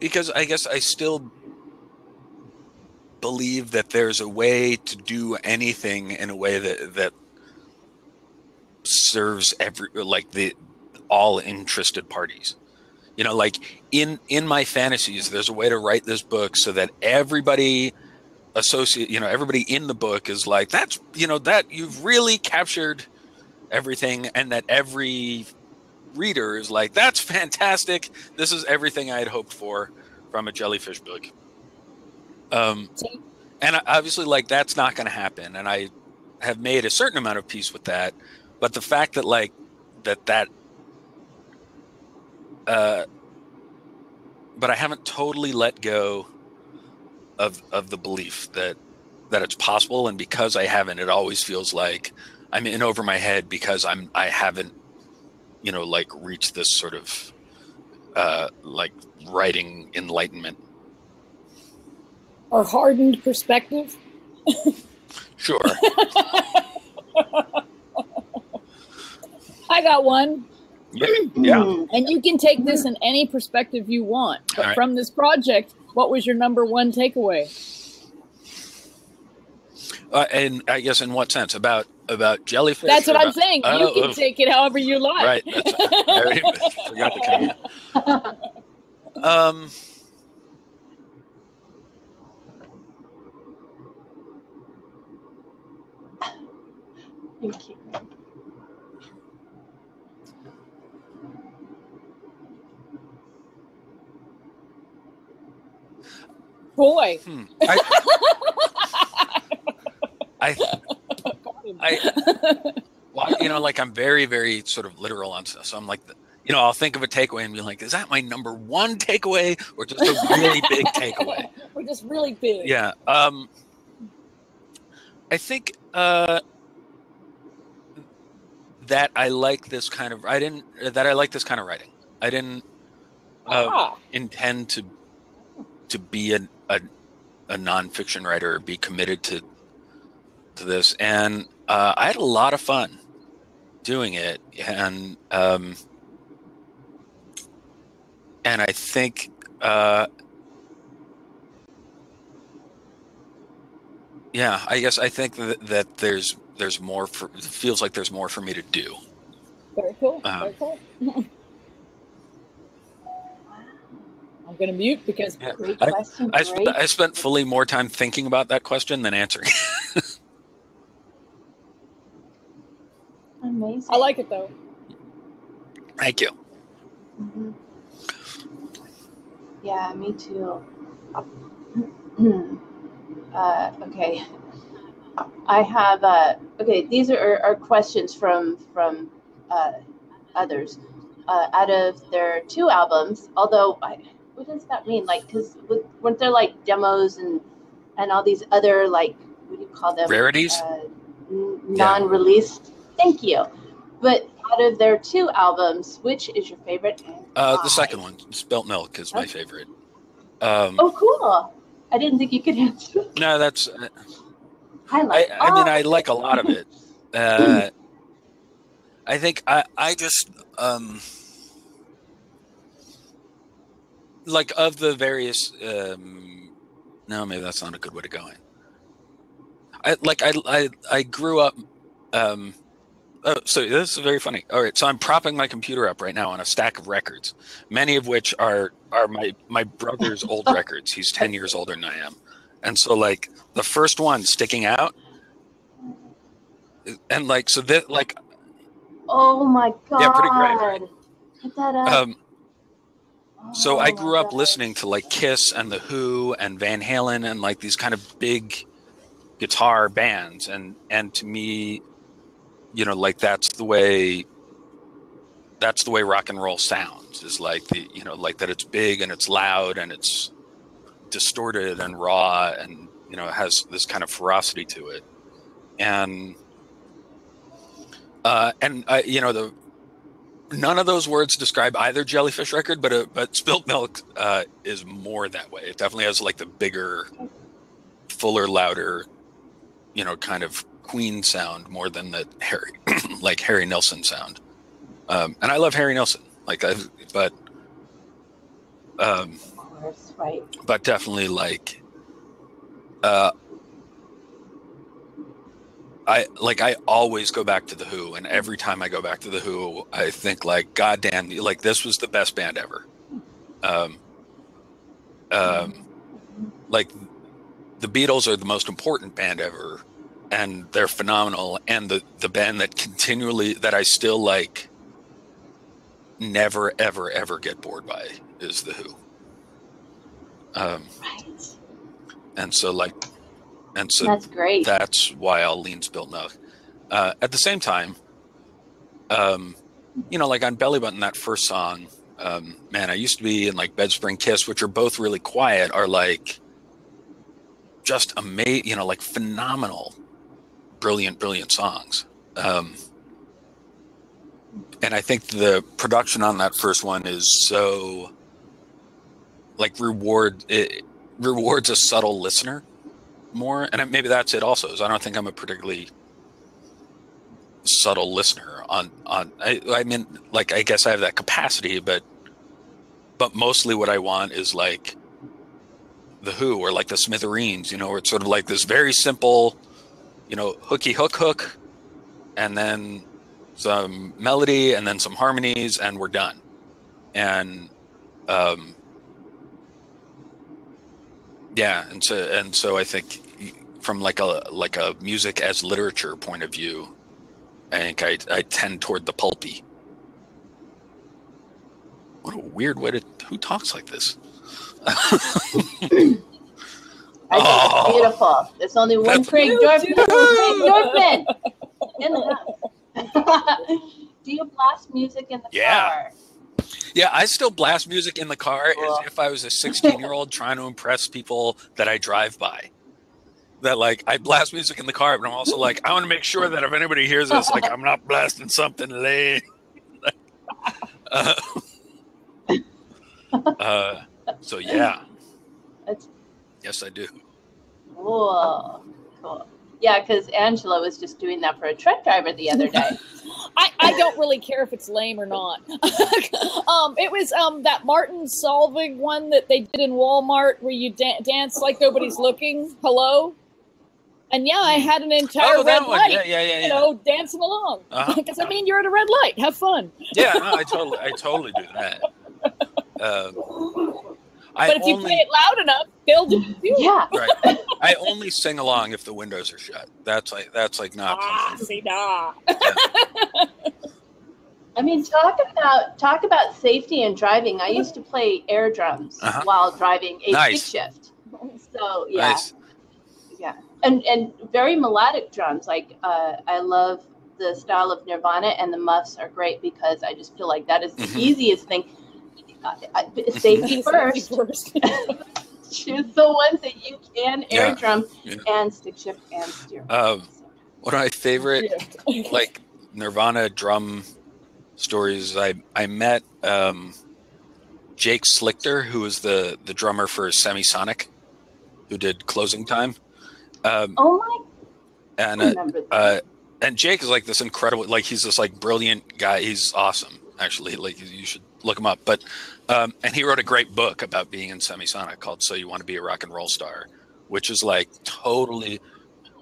because I guess I still believe that there's a way to do anything in a way that that serves every like the all interested parties, you know, like in in my fantasies there's a way to write this book so that everybody associate you know everybody in the book is like, that's, you know, that you've really captured everything, and that every reader is like, that's fantastic, this is everything I had hoped for from a Jellyfish book. Um, and obviously like that's not going to happen. And I have made a certain amount of peace with that. But the fact that like, that, that, uh, but I haven't totally let go of, of the belief that, that it's possible. And because I haven't, it always feels like I'm in over my head because I'm, I haven't, you know, like reached this sort of, uh, like writing enlightenment. Or hardened perspective. Sure. I got one. Yeah. And you can take this in any perspective you want. But right. From this project, what was your number one takeaway? Uh, and I guess in what sense? About about jellyfish? That's what about, I'm saying. Uh, you can uh, take it however you like. Right. That's, I forgot the comment. Um. Thank you. Boy. Hmm. I, I, I, well, you know, like I'm very, very sort of literal on stuff. So I'm like, the, you know, I'll think of a takeaway and be like, is that my number one takeaway or just a really big takeaway? Or just really big. Yeah. Um, I think uh, that I like this kind of, I didn't, that I like this kind of writing. I didn't uh, ah. intend to to be a, a a nonfiction writer, be committed to to this, and uh, I had a lot of fun doing it, and um, and I think uh, yeah, I guess I think that, that there's there's more for, it feels like there's more for me to do. Very cool. Um, Very cool. I'm going to mute because yeah. great I, question. I, great. I spent fully more time thinking about that question than answering. Amazing. I like it, though. Thank you. Mm-hmm. Yeah, me too. uh, okay. I have, uh, okay, these are, are questions from, from uh, others. Uh, out of their two albums, although I... What does that mean? Like, because weren't there like demos and and all these other like what do you call them? Rarities, uh, non-released. Yeah. Thank you. But out of their two albums, which is your favorite? Uh, the second one, Spilt Milk, is okay. my favorite. Um, oh, cool! I didn't think you could answer. No, that's. Uh, I like. I, I mean, I like a lot of it. Uh, I think I I just. Um, Like of the various, um, no, maybe that's not a good way to go in. I like I I I grew up. Um, oh, so this is very funny. All right, so I'm propping my computer up right now on a stack of records, many of which are are my my brother's old records. He's ten years older than I am, and so like the first one sticking out, and like so that like. Oh my god! Yeah, pretty great. Right? Put that up. Um, So I grew up listening to like Kiss and The Who and Van Halen and like these kind of big guitar bands. And, and to me, you know, like that's the way, that's the way rock and roll sounds is like the, you know, like that it's big and it's loud and it's distorted and raw and, you know, it has this kind of ferocity to it. And, uh, and I, you know, the, none of those words describe either Jellyfish record, but uh, but Spilt Milk uh, is more that way. It definitely has like the bigger, fuller, louder, you know, kind of Queen sound more than the Harry, like Harry Nilsson sound. Um, and I love Harry Nilsson, like, I've, but, um, of course, right. But definitely like, uh, I like I always go back to The Who, and every time I go back to The Who, I think like, God damn, like this was the best band ever. Um, um, like the Beatles are the most important band ever, and they're phenomenal. And the the band that continually that I still like, never ever ever get bored by is The Who. Um, right. And so like. And so that's great. That's why I'll lean Spilt Milk. Uh, at the same time, um, you know, like on Belly Button, that first song, um, Man I Used To Be, and like Bedspring Kiss, which are both really quiet, are like just amazing, you know, like phenomenal, brilliant, brilliant songs. Um, and I think the production on that first one is so like reward, it rewards a subtle listener. More and maybe that's it also is I don't think I'm a particularly subtle listener on on I, I mean like I guess I have that capacity but but mostly what I want is like The Who or like the Smithereens, you know, where it's sort of like this very simple, you know, hooky hook hook and then some melody and then some harmonies and we're done. And um yeah, and so and so I think from like a like a music as literature point of view, I think I, I tend toward the pulpy. What a weird way to, who talks like this? I think oh, it's beautiful. There's only one Craig Dorfman. In the Do you blast music in the yeah. car? Yeah, I still blast music in the car cool. as if I was a sixteen-year-old trying to impress people that I drive by. That, like, I blast music in the car, but I'm also like, I want to make sure that if anybody hears this, like, I'm not blasting something lame. uh, uh, so, yeah. That's Yes, I do. Cool. Cool. Yeah, because Angela was just doing that for a truck driver the other day. I, I don't really care if it's lame or not. um, it was um, that Martin Solvig one that they did in Walmart where you da dance like nobody's looking. Hello? And yeah, I had an entire oh, red light, yeah, yeah, yeah, you yeah. know, dancing along. Because, uh -huh. I mean, you're at a red light. Have fun. Yeah, no, I, totally, I totally do that. Um, I but if only, you play it loud enough, they'll do it. Yeah. Right. I only sing along if the windows are shut. That's like that's like not. Ah, see, nah. Yeah. I mean, talk about talk about safety and driving. I used to play air drums uh-huh. while driving a nice. stick shift. So yeah, nice. yeah, and and very melodic drums. Like uh, I love the style of Nirvana, and the Muffs are great because I just feel like that is the mm-hmm. easiest thing. I, I, safety first. Choose the ones that you can air yeah, drum yeah. and stick shift and steer. Um, one of my favorite like Nirvana drum stories. I I met um, Jake Slichter, who was the the drummer for Semisonic, who did Closing Time. Um, oh my! And I remember uh, uh, and Jake is like this incredible, like he's this like brilliant guy. He's awesome, actually. Like you should look him up, but um and he wrote a great book about being in Semisonic called So You Want to Be a Rock and Roll Star, which is like totally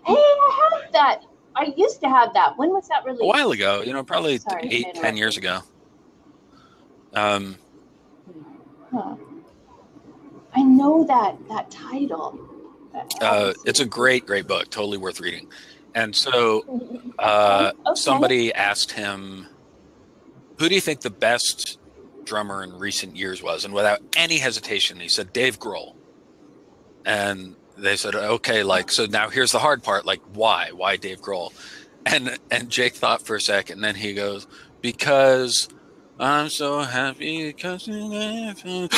hey I have that I used to have that. When was that released? A while ago, you know, probably Sorry, eight ten years ago. um huh. I know that that title that uh it's a great great book, totally worth reading. And so uh okay. somebody asked him, who do you think the best drummer in recent years was? And without any hesitation, he said Dave Grohl. And they said, okay, like, so now here's the hard part, like why why Dave Grohl? And and Jake thought for a second, and then he goes, because I'm so happy because you left. And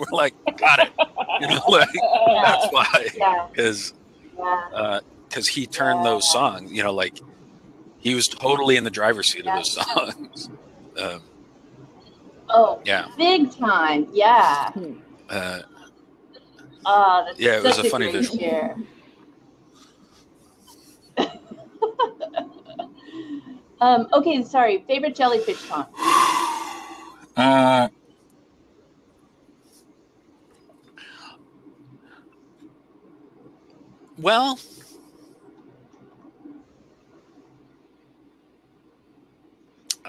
we're like, got it, you know, like yeah. that's why, because yeah. yeah. uh because he turned yeah. those songs, you know, like he was totally in the driver's seat yeah. of those songs. Um, oh yeah, big time, yeah. Uh, oh, that's yeah, it was a, a funny visual. Chair. um, okay, sorry. Favorite Jellyfish song? Uh, well.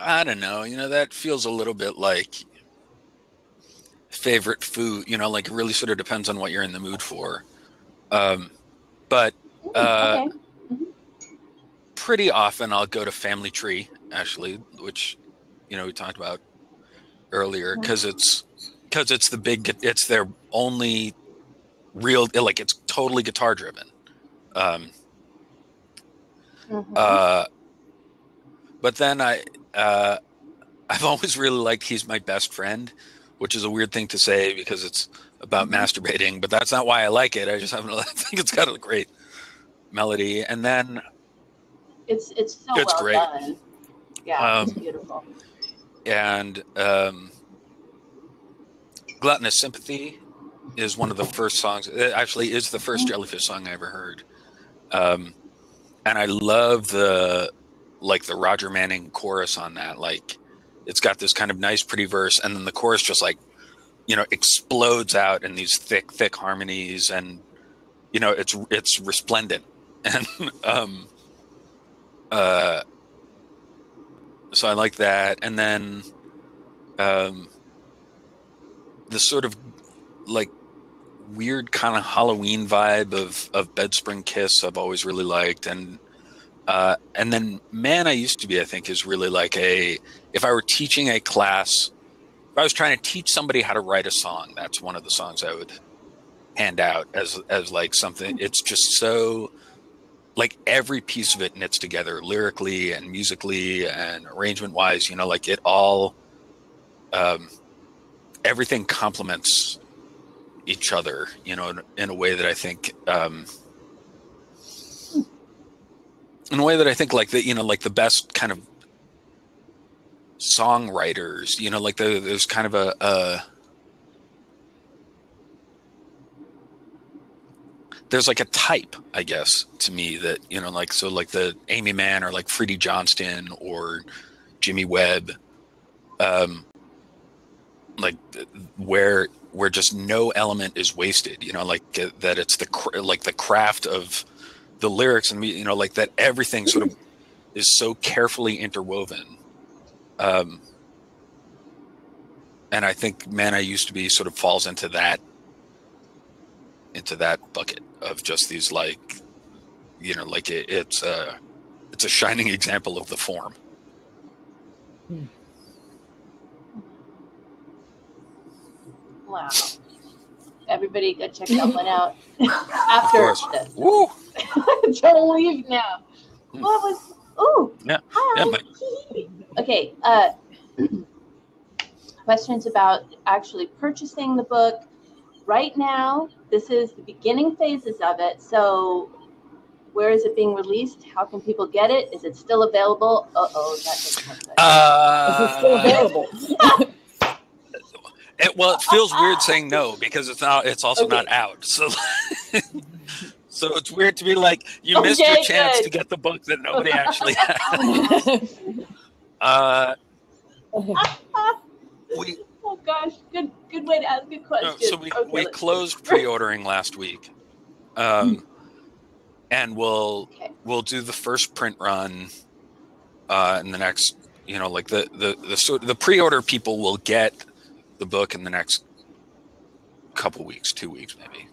I don't know, you know, that feels a little bit like favorite food, you know, like it really sort of depends on what you're in the mood for. Um, but uh, okay. mm-hmm. pretty often I'll go to Family Tree, actually, which, you know, we talked about earlier, because it's, because it's the big, it's their only real, like it's totally guitar driven. Um, mm-hmm. uh, but then I, Uh, I've always really liked He's My Best Friend, which is a weird thing to say because it's about masturbating, but that's not why I like it. I just haven't, I think it's got a great melody. And then it's, it's so it's well great. done. Yeah. Um, it's beautiful. And, um, Gluttonous Sympathy is one of the first songs. It actually is the first Jellyfish song I ever heard. Um, and I love the, like the Roger Manning chorus on that. Like it's got this kind of nice pretty verse, and then the chorus just like, you know, explodes out in these thick thick harmonies, and you know, it's it's resplendent. And um uh so I like that. And then um the sort of like weird kind of Halloween vibe of of Bedspring Kiss I've always really liked. And Uh, and then Man I Used To Be, I think, is really like a, if I were teaching a class, if I was trying to teach somebody how to write a song, that's one of the songs I would hand out as, as like something. It's just so, like every piece of it knits together lyrically and musically and arrangement wise, you know, like it all, um, everything complements each other, you know, in, in a way that I think, um, in a way that I think like the, you know, like the best kind of songwriters, you know, like the, there's kind of a, a, there's like a type, I guess, to me that, you know, like, so like the Amy Mann or like Freddie Johnston or Jimmy Webb, um, like where, where just no element is wasted, you know, like uh, that it's the, cr like the craft of the lyrics and, you know, like that everything sort of is so carefully interwoven. Um, and I think Man I Used To Be sort of falls into that, into that bucket of just these like, you know, like it, it's a, it's a shining example of the form. Hmm. Wow. Everybody go check that one out after this. Woo. Don't leave now. Mm. What was, ooh. Yeah. Hi. Yeah, my... Okay. Uh, questions about actually purchasing the book right now. This is the beginning phases of it. So where is it being released? How can people get it? Is it still available? Uh-oh. That doesn't make sense. Uh, is it still available? It, well, it feels weird saying no because it's not. It's also okay. Not out. So, so it's weird to be like, you okay, missed your chance good. to get the book that nobody actually has. uh, we, oh gosh, good, good way to ask a question. No, so we okay, we closed pre-ordering last week, um, and we'll okay. we'll do the first print run uh, in the next. You know, like the the the so the pre-order people will get the book in the next couple weeks, two weeks, maybe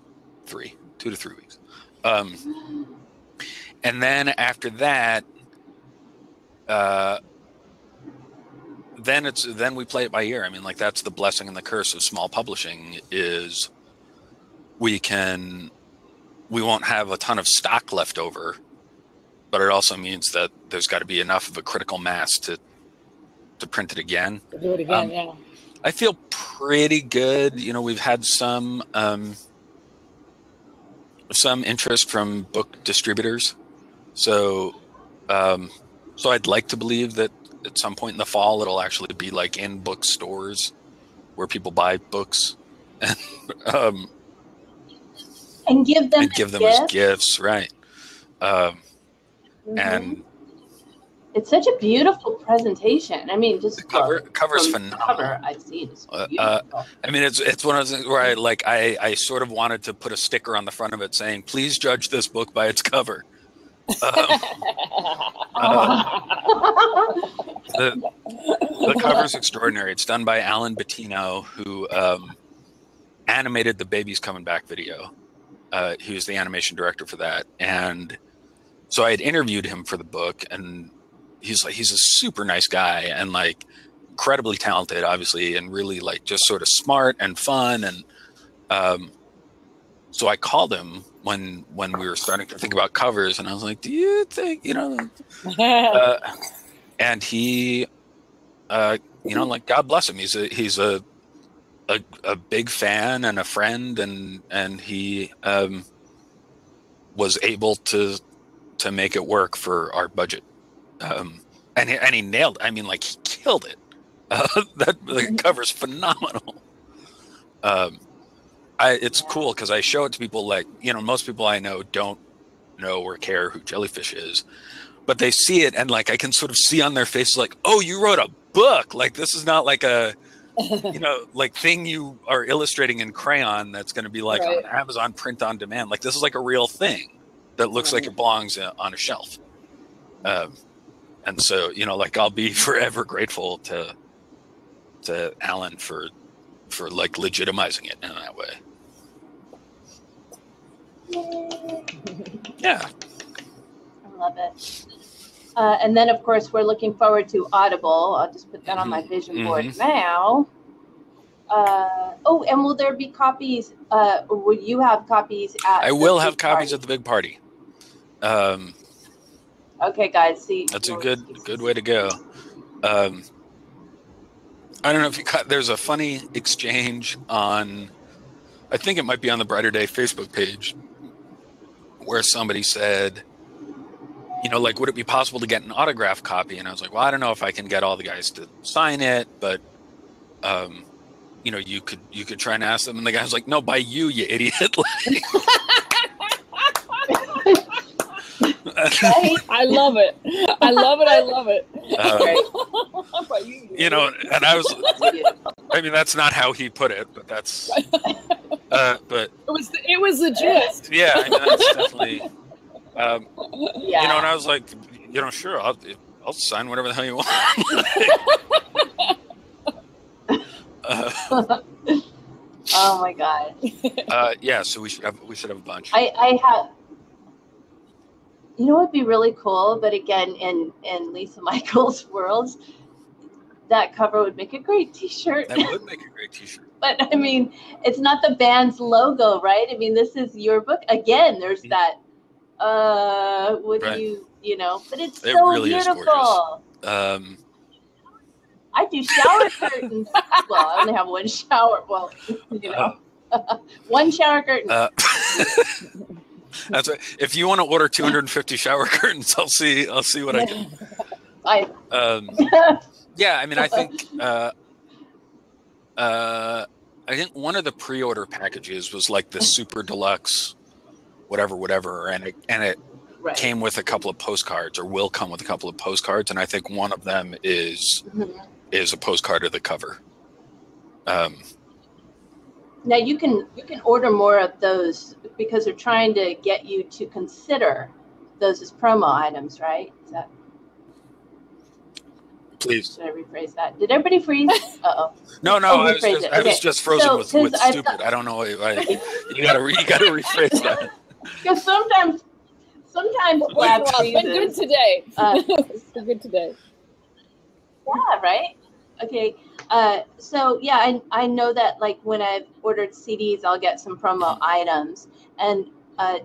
three, two to three weeks. Um, and then after that, uh, then it's, then we play it by ear. I mean, like that's the blessing and the curse of small publishing is we can, we won't have a ton of stock left over, but it also means that there's got to be enough of a critical mass to, to print it again. To do it again, um, yeah. I feel pretty good. You know, we've had some um, some interest from book distributors. So um, so I'd like to believe that at some point in the fall, it'll actually be like in bookstores where people buy books and, um, and give them, and give them gift. as gifts. Right. Um, mm-hmm. And it's such a beautiful presentation. I mean, just the cover the, cover's phenomenal. Cover I've seen is beautiful. Uh, uh, I mean, it's it's one of those things where I like I I sort of wanted to put a sticker on the front of it saying, "Please judge this book by its cover." Um, uh, the the cover's extraordinary. It's done by Alan Bettino, who um, animated the "Baby's Coming Back" video. Uh, he was the animation director for that, and so I had interviewed him for the book and. He's like, he's a super nice guy and like incredibly talented, obviously, and really like just sort of smart and fun. And, um, so I called him when, when we were starting to think about covers and I was like, do you think, you know, uh, and he, uh, you know, like, God bless him. He's a, he's a, a, a big fan and a friend and, and he, um, was able to, to make it work for our budget. Um, and, and he nailed, I mean, like he killed it. Uh, that the cover's phenomenal. Um, I, it's cool. Cause I show it to people like, you know, most people I know don't know or care who Jellyfish is, but they see it. And like, I can sort of see on their faces, like, oh, you wrote a book. Like, this is not like a, you know, like thing you are illustrating in crayon. That's going to be like right. on Amazon print on demand. Like this is like a real thing that looks right. like it belongs on a shelf. Um, And so, you know, like I'll be forever grateful to to Alan for for like legitimizing it in that way. Yeah. I love it. Uh, and then, of course, we're looking forward to Audible. I'll just put that on my vision board mm-hmm. now. Uh, oh, and will there be copies? Uh, will you have copies? At I will have copies party? At the big party. Um, okay, guys. See, that's a good good way to go. Um, I don't know if you caught. There's a funny exchange on. I think it might be on the Brighter Day Facebook page, where somebody said, you know, like, would it be possible to get an autograph copy? And I was like, well, I don't know if I can get all the guys to sign it, but, um, you know, you could you could try and ask them. And the guy was like, no, by you, you idiot. Like, I, I love it. I love it. I love it. Um, by you, you, you know, and I was, I mean, that's not how he put it, but that's, uh, but. It was the, it was the gist. Yeah, I mean, that's definitely. Um, yeah. You know, and I was like, you know, sure, I'll, I'll sign whatever the hell you want. like, uh, oh my god. Uh, yeah, so we should have we should have a bunch. I, I have. You know, it'd be really cool, but again, in in Lisa Michaels' worlds, that cover would make a great T-shirt. That would make a great T-shirt. But I mean, it's not the band's logo, right? I mean, this is your book again. There's mm-hmm. that. Uh, would right. you, you know, but it's it so really beautiful. Um, I do shower curtains. Well, I only have one shower. Well, you know, uh, one shower curtain. Uh, that's right. If you want to order two hundred fifty shower curtains, I'll see, I'll see what I can. I, um, yeah, I mean, I think, uh, uh, I think one of the pre-order packages was like the super deluxe, whatever, whatever, and it and it right. came with a couple of postcards, or will come with a couple of postcards, and I think one of them is mm-hmm. is a postcard of the cover. Um, now you can you can order more of those because they're trying to get you to consider those as promo items, right? Is that, please. Should I rephrase that? Did everybody freeze? Uh oh. No, no, oh, I, was just, I okay. was just frozen so, with, with I stupid. Thought... I don't know. I, you gotta you gotta rephrase that. Because sometimes, sometimes well, it's been good today. Uh, it's been good today. Yeah, right? Okay. Uh, so, yeah, I, I know that, like, when I've ordered C Ds, I'll get some promo items. And uh,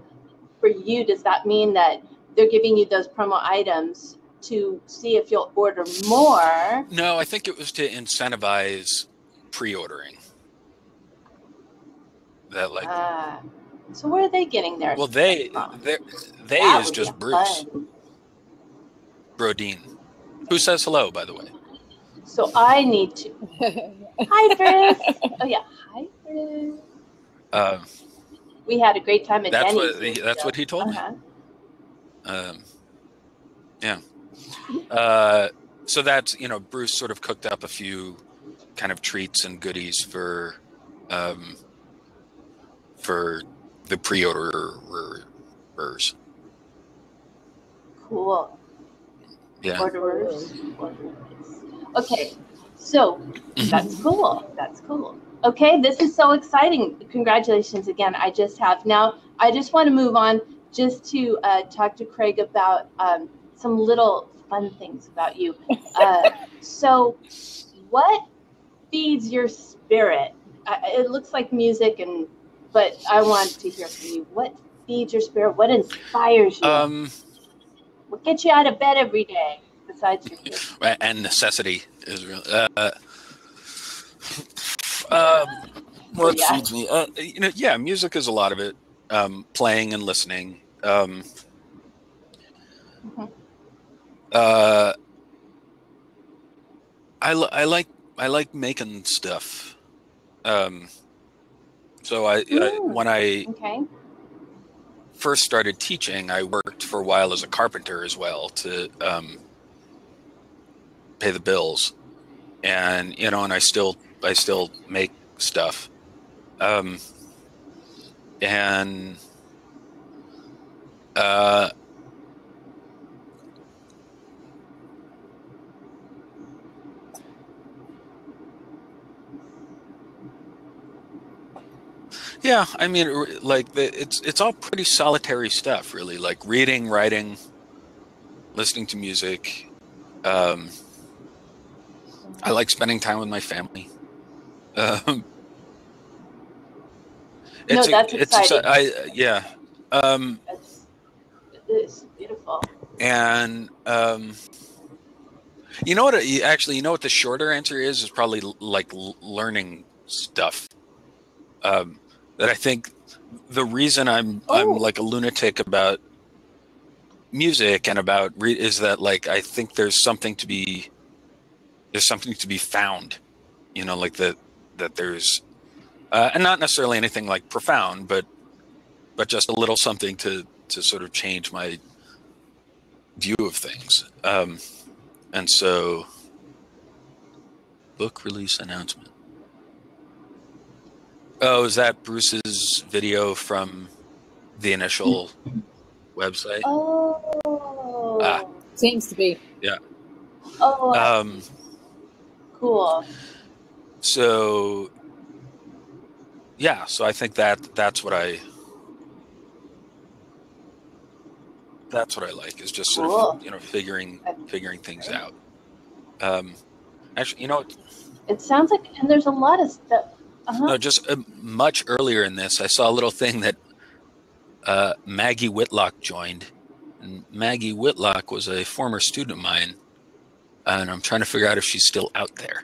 for you, does that mean that they're giving you those promo items to see if you'll order more? No, I think it was to incentivize pre-ordering. That, like... Uh. So where are they getting their? Well, they, they, they is just Bruce fun. Brodeen, who says hello, by the way. So I need to. Hi, Bruce. Oh yeah, hi, Bruce. Uh, we had a great time at that's Denny's. What, he, that's so. What he told uh-huh. me. Um, yeah. Uh, so that's you know Bruce sort of cooked up a few kind of treats and goodies for, um, for. The pre-orderers. Cool. Yeah. Orderers. Okay. So that's cool. That's cool. Okay. This is so exciting. Congratulations again. I just have now. I just want to move on just to uh, talk to Craig about um, some little fun things about you. Uh, so what feeds your spirit? Uh, it looks like music and but I want to hear from you. What feeds your spirit? What inspires you? Um, what gets you out of bed every day besides your food? And necessity is real. Uh, uh, um, what yeah. feeds me? Uh, you know, yeah, music is a lot of it. Um, playing and listening. Um, mm-hmm. uh, I li- I like I like making stuff. Um, So I, Ooh, I when I okay. first started teaching, I worked for a while as a carpenter as well to um, pay the bills, and you know, and I still I still make stuff, um, and uh, yeah, I mean, like, it's it's all pretty solitary stuff, really. Like reading, writing, listening to music. Um, I like spending time with my family. Um, it's no, that's a, exciting. It's a, I, yeah. Um, that's, it's beautiful. And um, you know what? Actually, you know what the shorter answer is? Is probably like learning stuff. Um, that I think the reason I'm oh. I'm like a lunatic about music and about re- is that like I think there's something to be there's something to be found, you know, like that that there's uh, and not necessarily anything like profound, but but just a little something to to sort of change my view of things. Um, and so, book release announcement. Oh, is that Bruce's video from the initial website? Oh, ah. Seems to be. Yeah. Oh, um, cool. So, yeah. So I think that that's what I that's what I like is just sort cool. of you know figuring figuring things out. Um, actually, you know, it sounds like, and there's a lot of stuff. Uh-huh. No, just uh, much earlier in this, I saw a little thing that uh, Maggie Whitlock joined. And Maggie Whitlock was a former student of mine, and I'm trying to figure out if she's still out there.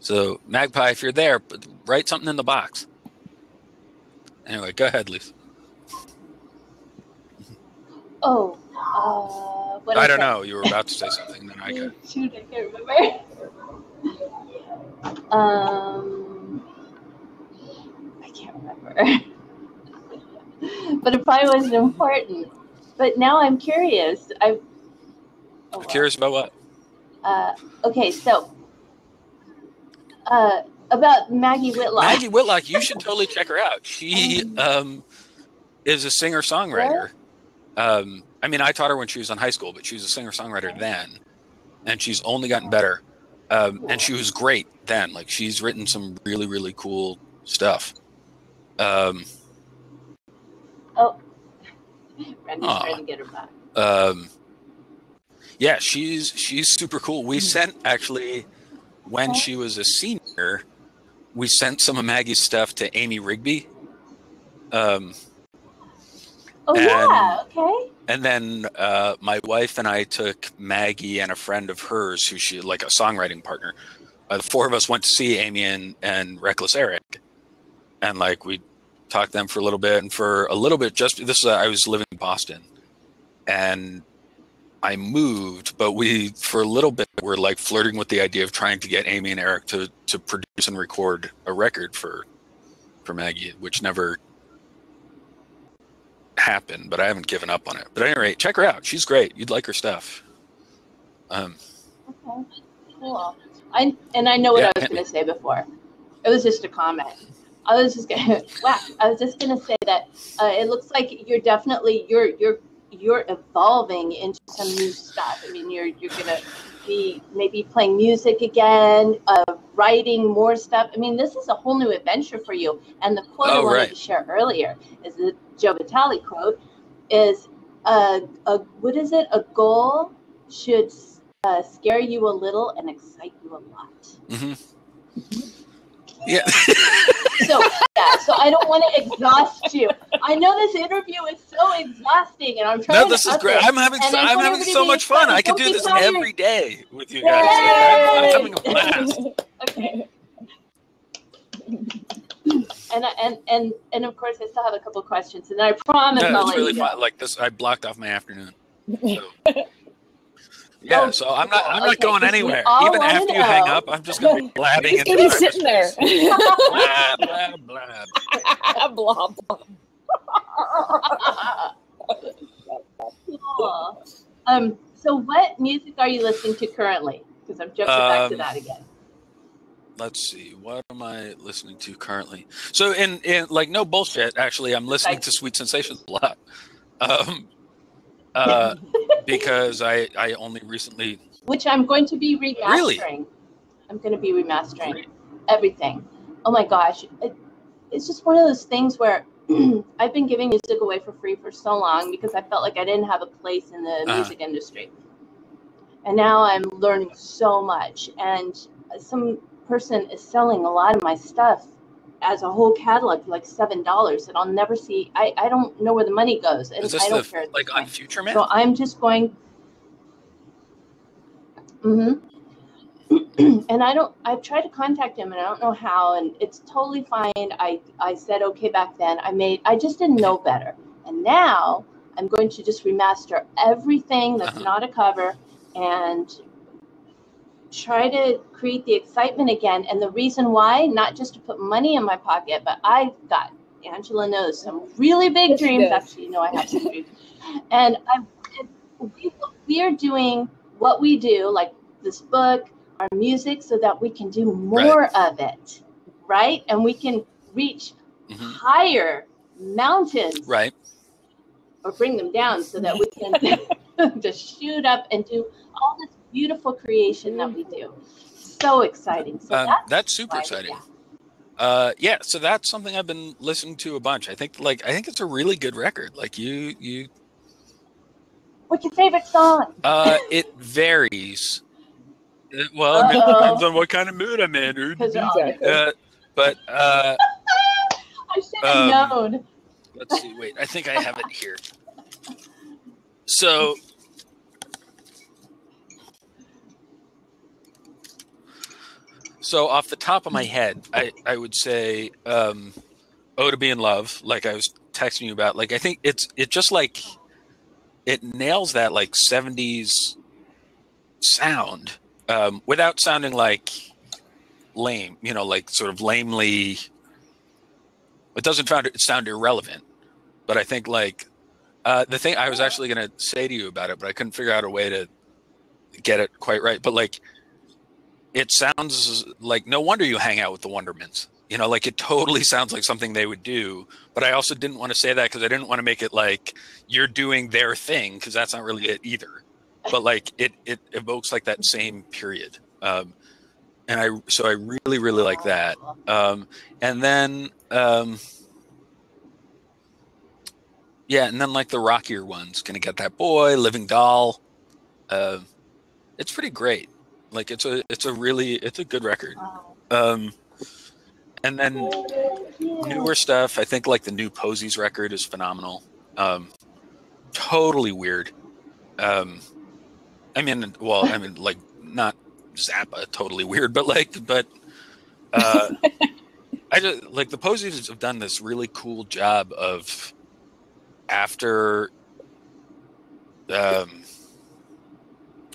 So, Magpie, if you're there, write something in the box. Anyway, go ahead, Lisa. Oh, uh, what I don't that? know. You were about to say something, then I got. Shoot, I can't remember. um. But it probably wasn't important. But now I'm curious. I, oh, I'm curious about what? Uh, okay, so uh, about Maggie Whitlock. Maggie Whitlock, you should totally check her out. She um, um, is a singer-songwriter. Um, I mean, I taught her when she was in high school, but she was a singer-songwriter then. And she's only gotten better. Um, cool. And she was great then. Like, she's written some really, really cool stuff. Um, oh, Brandy's uh, trying to get her back. Um, yeah, she's she's super cool. We sent actually when okay. she was a senior, we sent some of Maggie's stuff to Amy Rigby. Um, oh and, yeah, okay. And then uh, my wife and I took Maggie and a friend of hers, who she like a songwriting partner. Uh, the four of us went to see Amy and, and Reckless Eric, and like we. Talked to them for a little bit, and for a little bit, just this. Uh, I was living in Boston, and I moved. But we, for a little bit, were like flirting with the idea of trying to get Amy and Eric to to produce and record a record for for Maggie, which never happened. But I haven't given up on it. But at any rate, check her out. She's great. You'd like her stuff. Um, okay. Cool. I and I know what yeah, I was going to say before. It was just a comment. I was just gonna wow. I was just gonna say that uh, it looks like you're definitely you're you're you're evolving into some new stuff. I mean, you're you're gonna be maybe playing music again, uh, writing more stuff. I mean, this is a whole new adventure for you. And the quote oh, I wanted right. to share earlier is the Joe Vitale quote: "Is a, a what is it? A goal should uh, scare you a little and excite you a lot." Mm-hmm. Yeah. So yeah, so I don't want to exhaust you. I know this interview is so exhausting, and I'm trying. No, this to is great. It. I'm having so, I'm having so much fun. I could do this tired. every day with you guys. I'm, I'm having a blast. Okay. And I, and and and of course, I still have a couple questions, and I promise. No, it's really fun. Like this, I blocked off my afternoon. So. Yeah, oh, so I'm not. I'm okay, not going anywhere. Even after you know. hang up, I'm just going to be blabbing. He's going to be sitting there. Blah blah blah. Blah blah. Cool. Um. So, what music are you listening to currently? Because I'm jumping um, back to that again. Let's see. What am I listening to currently? So, in in like no bullshit. Actually, I'm listening Thanks. to Sweet Sensations a lot. Um. Uh, because I, I only recently... Which I'm going to be remastering. Really? I'm going to be remastering everything. Oh my gosh. It, it's just one of those things where I've been giving music away for free for so long because I felt like I didn't have a place in the uh-huh. music industry. And now I'm learning so much. And some person is selling a lot of my stuff as a whole catalog for like seven dollars, that I'll never see. I, I don't know where the money goes. And is this I don't the, care. Like on Future Man? So I'm just going. Mm-hmm. And I don't, I've tried to contact him and I don't know how, and it's totally fine. I, I said, okay, back then I made, I just didn't know better. And now I'm going to just remaster everything that's uh-huh. not a cover and try to create the excitement again. And the reason why, not just to put money in my pocket, but I've got, Angela knows, some really big yes, dreams. Actually, you know, I have some dreams. And I've, we, we are doing what we do, like this book, our music, so that we can do more right. of it, right? And we can reach mm-hmm. higher mountains, right? Or bring them down so that we can just shoot up and do all this beautiful creation that we do. So exciting. So uh, that's, that's super exciting. exciting. Yeah. Uh, yeah. So that's something I've been listening to a bunch. I think like, I think it's a really good record. Like you, you, what's your favorite song? Uh, it varies. Well, it depends on what kind of mood I'm in, dude. Exactly. Uh, but uh, I should have um, known. Let's see. Wait, I think I have it here. So, so off the top of my head, I I would say, um, "Oh, to Be in Love," like I was texting you about. Like I think it's it just like it nails that like seventies sound. Um, without sounding like lame, you know, like sort of lamely, it doesn't sound, it sound irrelevant, but I think like uh, the thing I was actually going to say to you about it, but I couldn't figure out a way to get it quite right. But like, it sounds like, no wonder you hang out with the Wondermans, you know, like it totally sounds like something they would do. But I also didn't want to say that because I didn't want to make it like you're doing their thing, because that's not really it either. But like it, it evokes like that same period, um, and I so I really really like that. Um, and then um, yeah, and then like the rockier ones, Gonna Get That Boy, Living Doll. Uh, it's pretty great. Like it's a it's a really it's a good record. Um, and then newer stuff, I think like the new Posies record is phenomenal. Um, totally weird. Um, I mean, well, I mean, like not Zappa, totally weird, but like, but uh, I just like the Posies have done this really cool job of after um,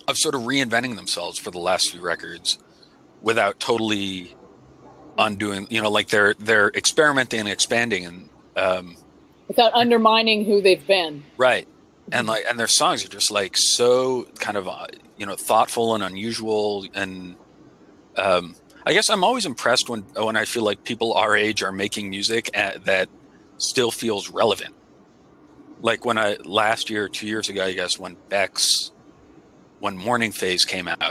of sort of reinventing themselves for the last few records without totally undoing, you know, like they're they're experimenting and expanding and um, without undermining who they've been, right. And like, and their songs are just like so kind of, uh, you know, thoughtful and unusual. And um, I guess I'm always impressed when when I feel like people our age are making music at, that still feels relevant. Like when I last year, two years ago, I guess when Beck's when Morning Phase came out,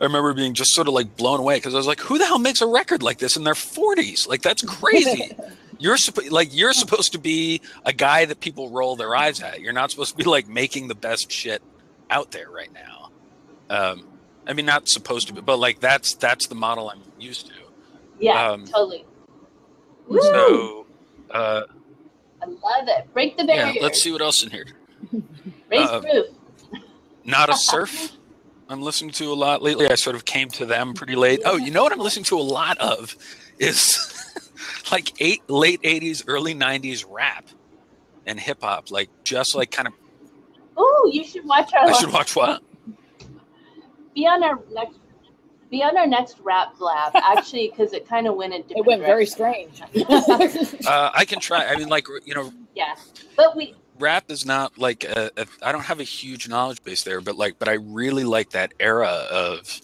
I remember being just sort of like blown away because I was like, "Who the hell makes a record like this in their forties? Like that's crazy." You're supposed like you're supposed to be a guy that people roll their eyes at. You're not supposed to be like making the best shit out there right now. Um, I mean, not supposed to be, but like that's that's the model I'm used to. Yeah, um, totally. Woo! So, uh, I love it. Break the barrier. Yeah, let's see what else in here. Raise uh, proof. Not a Surf. I'm listening to a lot lately. I sort of came to them pretty late. Oh, you know what I'm listening to a lot of is. Like eight, late eighties, early nineties rap and hip hop, like just like kind of. Oh, you should watch our. I should watch what? Be on our next. Be on our next rap blab, actually, because it kind of went a different. It went direction. Very strange. uh, I can try. I mean, like you know. Yeah, but we. Rap is not like a, a, I don't have a huge knowledge base there, but like, but I really like that era of.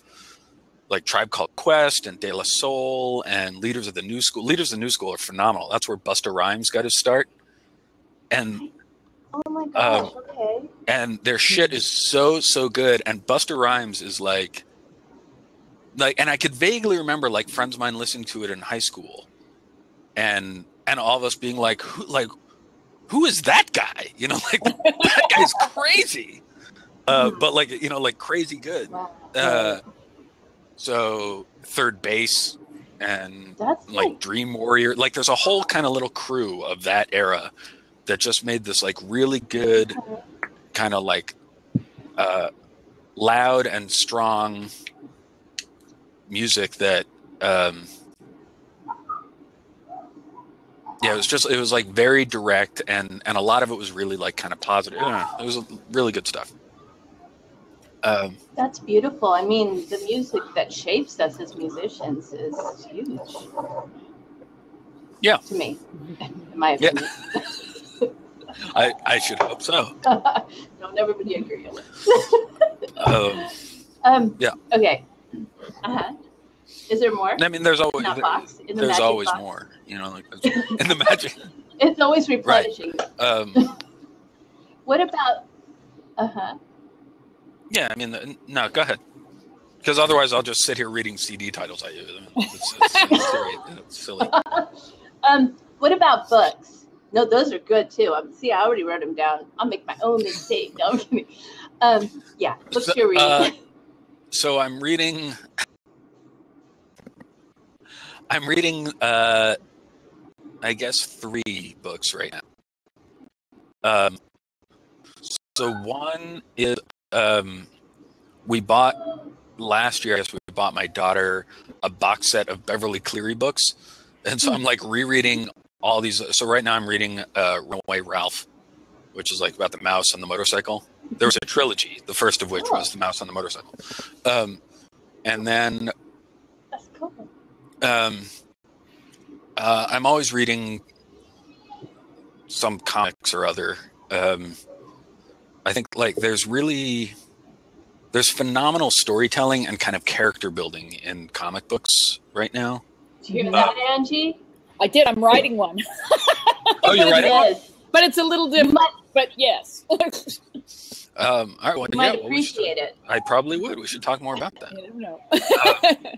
Like Tribe Called Quest and De La Soul and Leaders of the New School. Leaders of the New School are phenomenal. That's where Busta Rhymes got his start. And oh my gosh, um, okay. And their shit is so so good. And Busta Rhymes is like, like, and I could vaguely remember like friends of mine listening to it in high school, and and all of us being like, who, like, who is that guy? You know, like that guy's crazy, uh, but like, you know, like crazy good. Uh, so Third Base and That's like nice. Dream Warrior, like there's a whole kind of little crew of that era that just made this like really good kind of like uh, loud and strong music that, um, yeah, it was just, it was like very direct, and, and a lot of it was really like kind of positive. Yeah, it was really good stuff. Um, That's beautiful. I mean, the music that shapes us as musicians is huge. Yeah. To me, in my opinion. Yeah. I, I should hope so. Don't everybody agree on it. um, um, yeah. Okay. Uh-huh. Is there more? I mean, there's always there, box, the there's always box. more, you know, like in the magic. It's always replenishing. Right. Um, what about? Uh huh. Yeah, I mean, the, no, go ahead, because otherwise I'll just sit here reading C D titles at you. It's, it's, it's, it's silly. um, what about books? No, those are good too. Um, see, I already wrote them down. I'll make my own mistake. No, I'm kidding. Um, yeah, books so, you're reading. Uh, so I'm reading. I'm reading, uh, I guess, three books right now. Um, so one is um, we bought last year, I guess we bought my daughter a box set of Beverly Cleary books. And so I'm like rereading all these. So right now I'm reading uh, Runaway Ralph, which is like about the mouse and the motorcycle. There was a trilogy, the first of which was the mouse and the motorcycle. Um, and then... That's cool. Um, uh, I'm always reading some comics or other. Um, I think like there's really, there's phenomenal storytelling and kind of character building in comic books right now. Did you hear uh, that, Angie? I did. I'm writing one. Oh, you're writing one? But it's a little different, but yes. um, all right, well, you might yeah, well, appreciate should, it. I probably would. We should talk more about that. I don't know. uh,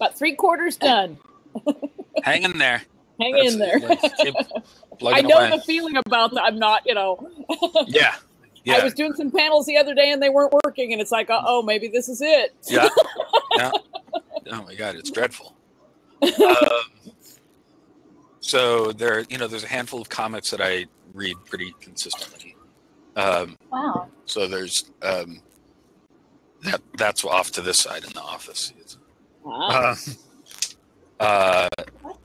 About three quarters done. Hang in there. Hang That's, in there. I know away. the feeling about that. I'm not, you know. Yeah. yeah. I was doing some panels the other day and they weren't working. And it's like, uh oh, maybe this is it. Yeah. yeah. Oh my God, it's dreadful. Um, so there, you know, there's a handful of comics that I read pretty consistently. Um, wow. So there's, um, that. that's off to this side in the office. It's, Uh, uh,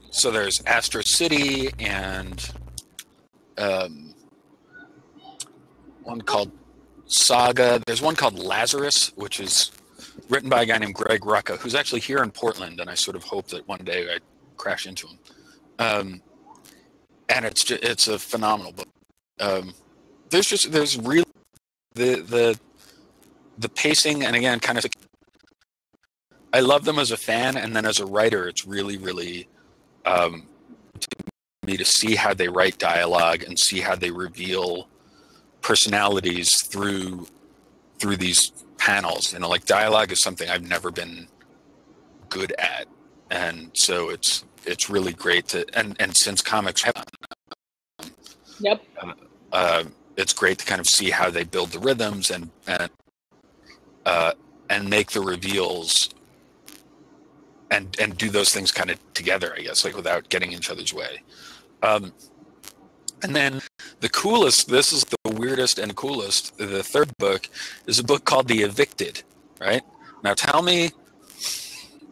so there's Astro City and um, one called Saga. There's one called Lazarus, which is written by a guy named Greg Rucka, who's actually here in Portland, and I sort of hope that one day I crash into him. Um, and it's just, it's a phenomenal book. Um, there's just there's really the the the pacing, and again, kind of. I love them as a fan, and then as a writer, it's really, really um, to me to see how they write dialogue and see how they reveal personalities through through these panels. You know, like dialogue is something I've never been good at, and so it's it's really great to and and since comics, yep, uh, uh, it's great to kind of see how they build the rhythms and and uh, and make the reveals. And, and do those things kind of together, I guess, like without getting each other's way. Um, and then the coolest, this is the weirdest and coolest, the third book is a book called The Evicted, right? Now tell me,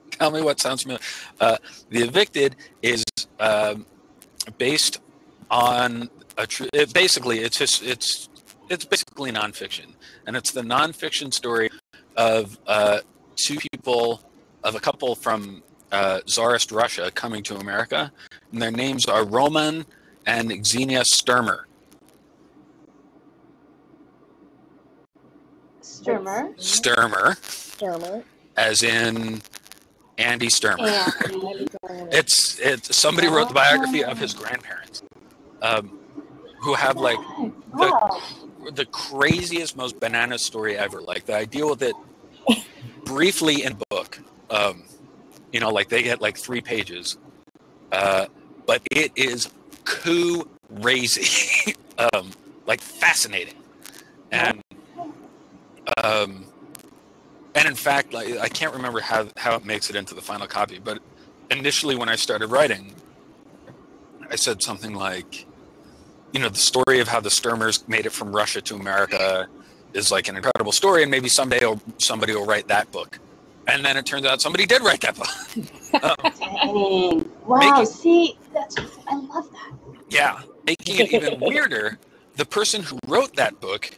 tell me what sounds familiar. Uh, The Evicted is um, based on, a tr it basically, it's, just, it's, it's basically nonfiction. And it's the nonfiction story of uh, two people of a couple from uh, Tsarist Russia coming to America, and their names are Roman and Xenia Sturmer. Sturmer. Sturmer. Sturmer. As in Andy Sturmer. Andy. it's it's somebody wrote the biography of his grandparents, um, who have like the, the craziest, most banana story ever. Like the idea with it, briefly in book. Um, you know, like they get like three pages, uh, but it is crazy, um, like fascinating. And um, and in fact, like, I can't remember how, how it makes it into the final copy, but initially when I started writing, I said something like, you know, the story of how the Sturmers made it from Russia to America is like an incredible story, and maybe someday somebody will write that book. And then it turns out somebody did write that book. um, hey, wow, it, see, that's, I love that. Yeah, making it even weirder, the person who wrote that book,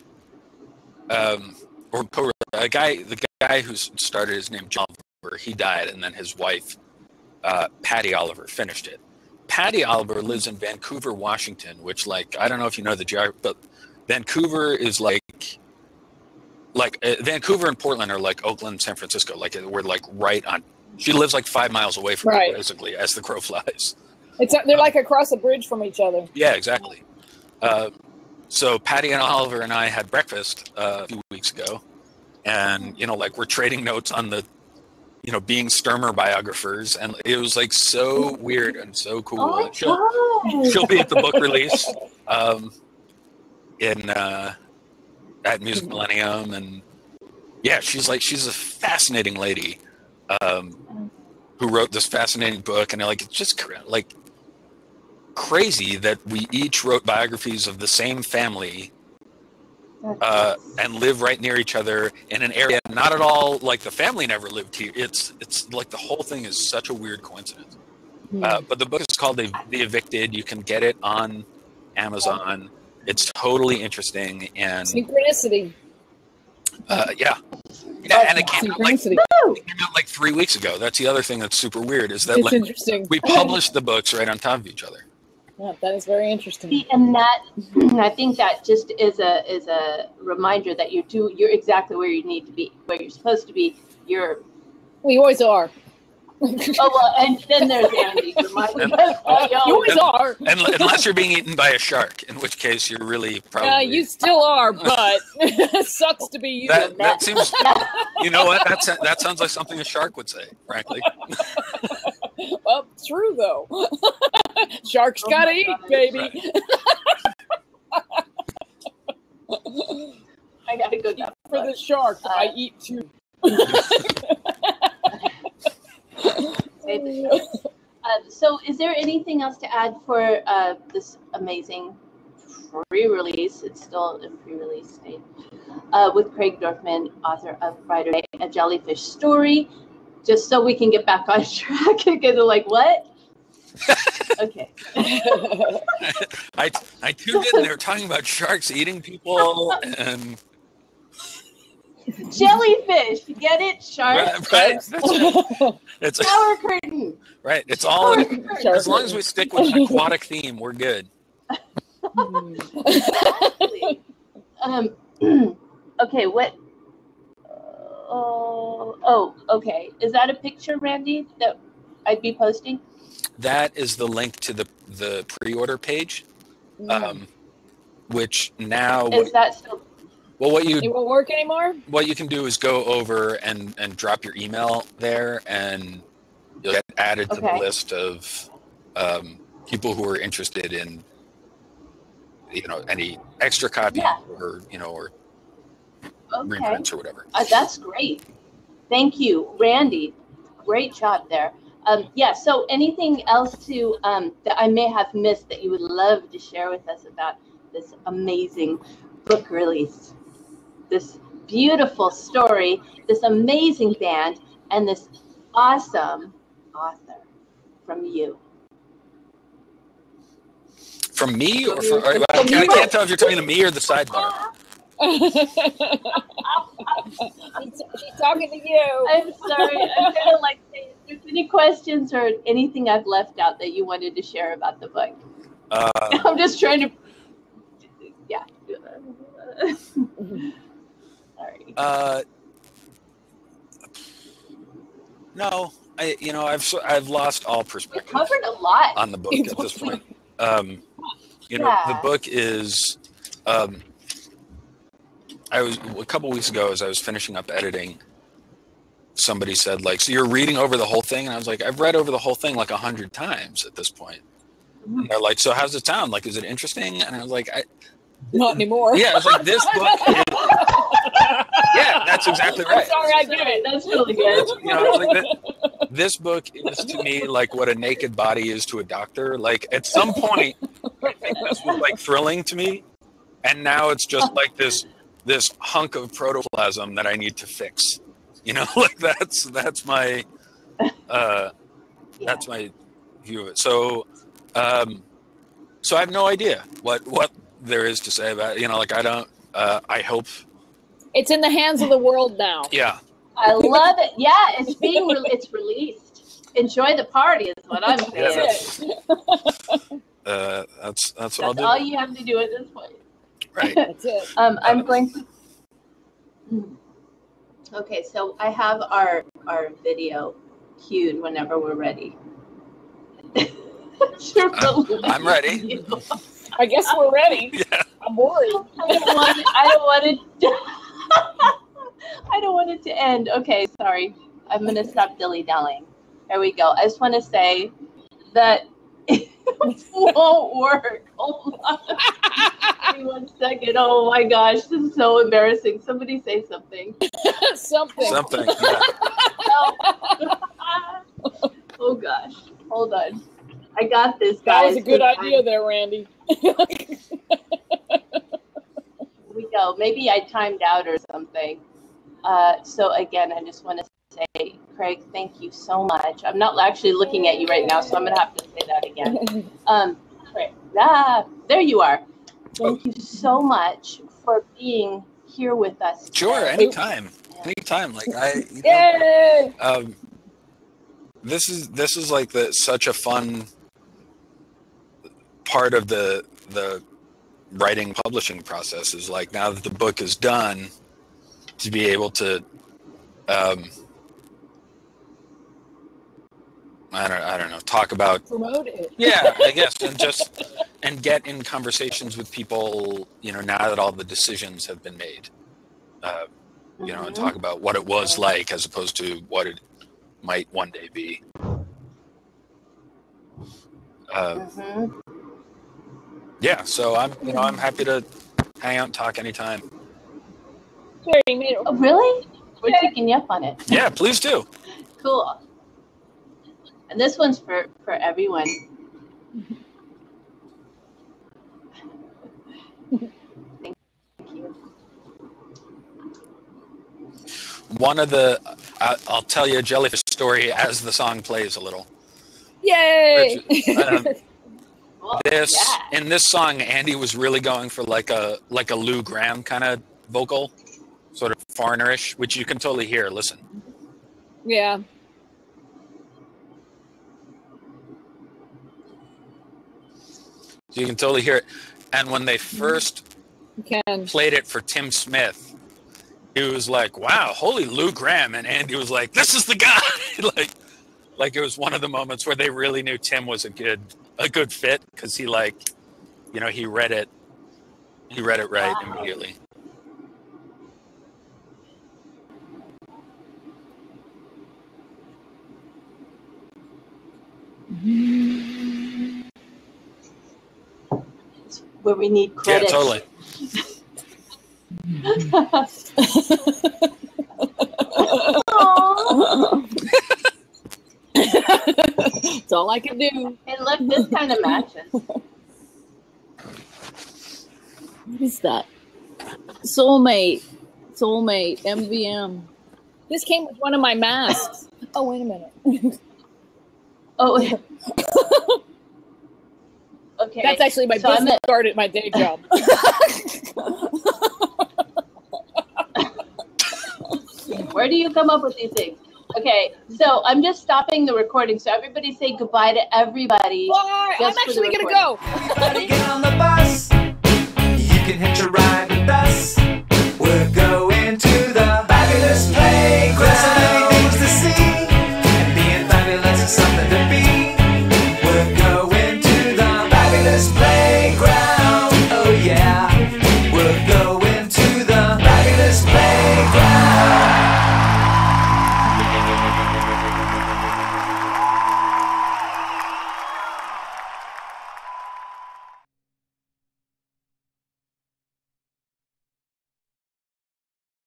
um, or a guy, the guy who started his name, John Oliver, he died, and then his wife, uh, Patty Oliver, finished it. Patty Oliver lives in Vancouver, Washington, which, like, I don't know if you know the geography, but Vancouver is like, like uh, Vancouver and Portland are like Oakland, San Francisco. Like we're like right on. She lives like five miles away from right. it, basically, as the crow flies. It's they're um, like across a bridge from each other. Yeah, exactly. Uh, so Patty and Oliver and I had breakfast uh, a few weeks ago, and you know, like we're trading notes on the, you know, being Sturmer biographers, and it was like so weird and so cool. Oh, like she'll, she'll be at the book release um, in uh, at Music Millennium, and yeah, she's like she's a fascinating lady um, who wrote this fascinating book, and like it's just like crazy that we each wrote biographies of the same family. Uh, and live right near each other in an area not at all like the family never lived here. It's it's like the whole thing is such a weird coincidence. Mm. Uh, but the book is called The, the Evicted. You can get it on Amazon. It's totally interesting and synchronicity. Uh, yeah, yeah, and it came out like, it came out like three weeks ago. That's the other thing that's super weird is that like, we published the books right on top of each other. Yeah, that is very interesting. And that, I think that just is a is a reminder that you do you're exactly where you need to be, where you're supposed to be. You're. We always are. Oh well, and then there's Andy. Reminding and, us, oh, you always and, are. And, unless you're being eaten by a shark, in which case you're really probably. Yeah, uh, you still are, but sucks to be you. That, that seems. You know what? That's that sounds like something a shark would say, frankly. Well, true though. Sharks oh gotta eat, God, baby. Right. I gotta go eat for much. The shark. Uh, I eat too. uh, so, is there anything else to add for uh, this amazing pre-release? It's still in pre-release state uh, with Craig Dorfman, author of Brighter Day: A Jellyfish Story. Just so we can get back on track again. They're like, what? Okay. I, I tuned in. They were talking about sharks eating people and jellyfish. You get it? Sharks. Right. right. It's a power curtain. Right. It's all in, as long as we stick with an aquatic theme, we're good. Exactly. Um. Okay. What? Oh, oh, okay. Is that a picture, Randy, that I'd be posting? That is the link to the the pre-order page, mm. um, which now is what, that still? Well, what you it won't work anymore. What you can do is go over and and drop your email there, and you'll get added okay. to the list of um, people who are interested in you know any extra copy yeah. or you know or. Okay. Reprints or whatever. Uh, that's great. Thank you, Randy. Great job there. Um, yeah. So, anything else to um, that I may have missed that you would love to share with us about this amazing book release, this beautiful story, this amazing band, and this awesome author from you? From me, or from, I, I can't tell if you're talking to me or the sidebar. she's, she's talking to you. I'm sorry. I'm kind of like, if there's any questions or anything I've left out that you wanted to share about the book. Uh, I'm just trying to, yeah. Sorry. Uh, no, I. You know, I've I've lost all perspective. You covered a lot on the book at this point. Um, you know, yeah. the book is. Um, I was a couple weeks ago as I was finishing up editing, somebody said like, so you're reading over the whole thing? And I was like, I've read over the whole thing like a hundred times at this point. And they're like, so how's the town? Like, is it interesting? And I was like, I, not anymore. Yeah, I was like, this book. Yeah, that's exactly right. I'm sorry, I get it. That's really good. You know, I was like, this, this book is to me like what a naked body is to a doctor. Like, at some point, I think this was like thrilling to me, and now it's just like this this hunk of protoplasm that I need to fix. You know, like that's that's my uh, yeah. that's my view of it. So, um, so I have no idea what what there is to say about it. You know, like I don't. Uh, I hope. It's in the hands of the world now. Yeah. I love it. Yeah, it's being re it's released. Enjoy the party is what I'm saying. Yeah, that's, uh, that's, that's, that's all, all you have to do at this point. Right. That's it. Um, I'm um, going to... Okay, so I have our, our video queued whenever we're ready. Sure, I'm, I'm ready. I guess we're ready. Yeah. I'm worried. I don't want it, I don't want it to... I don't want it to end. Okay, sorry. I'm going to stop dilly-dallying. There we go. I just want to say that it won't work. Hold on. Give me one second. Oh, my gosh. This is so embarrassing. Somebody say something. Something. Something. Yeah. Oh, gosh. Hold on. I got this, guys. That was a good idea there, Randy. We go. Maybe I timed out or something. Uh, so again, I just want to say, Craig, thank you so much. I'm not actually looking at you right now, so I'm going to have to say that again. Um, Craig, ah, there you are. Thank oh. you so much for being here with us. Sure, today. anytime, yeah. anytime. Like I, you know, um, this is this is like the such a fun part of the the. writing publishing process is like, now that the book is done, to be able to um I don't I don't know talk about promote it. Yeah, I guess, and just and get in conversations with people, you know, now that all the decisions have been made, uh, you know, and talk about what it was like as opposed to what it might one day be. uh, mm-hmm. Yeah, so I'm, you know, I'm happy to hang out and talk anytime. Oh, really? We're taking you up on it. Yeah, please do. Cool. And this one's for, for everyone. Thank you. One of the, I, I'll tell you a jellyfish story as the song plays a little. Yay! Which, um, This yeah. in this song, Andy was really going for like a like a Lou Gramm kind of vocal, sort of foreignerish, which you can totally hear. Listen. Yeah. So you can totally hear it. And when they first played it for Tim Smith, he was like, "Wow, holy Lou Gramm!" And Andy was like, "This is the guy!" like, like it was one of the moments where they really knew Tim was a good. a good fit, because he like, you know, he read it, he read it right wow. immediately. It's where we need credit. Yeah, totally. It's all I can do. And look, this kind of matches. What is that? Soulmate. Soulmate. M V M. This came with one of my masks. Oh, wait a minute. Oh. Okay. That's actually my so business card at my day job. Where do you come up with these things? Okay, so I'm just stopping the recording. So everybody say goodbye to everybody. Bye. I'm actually gonna go. Everybody get on the bus. You can hit your ride.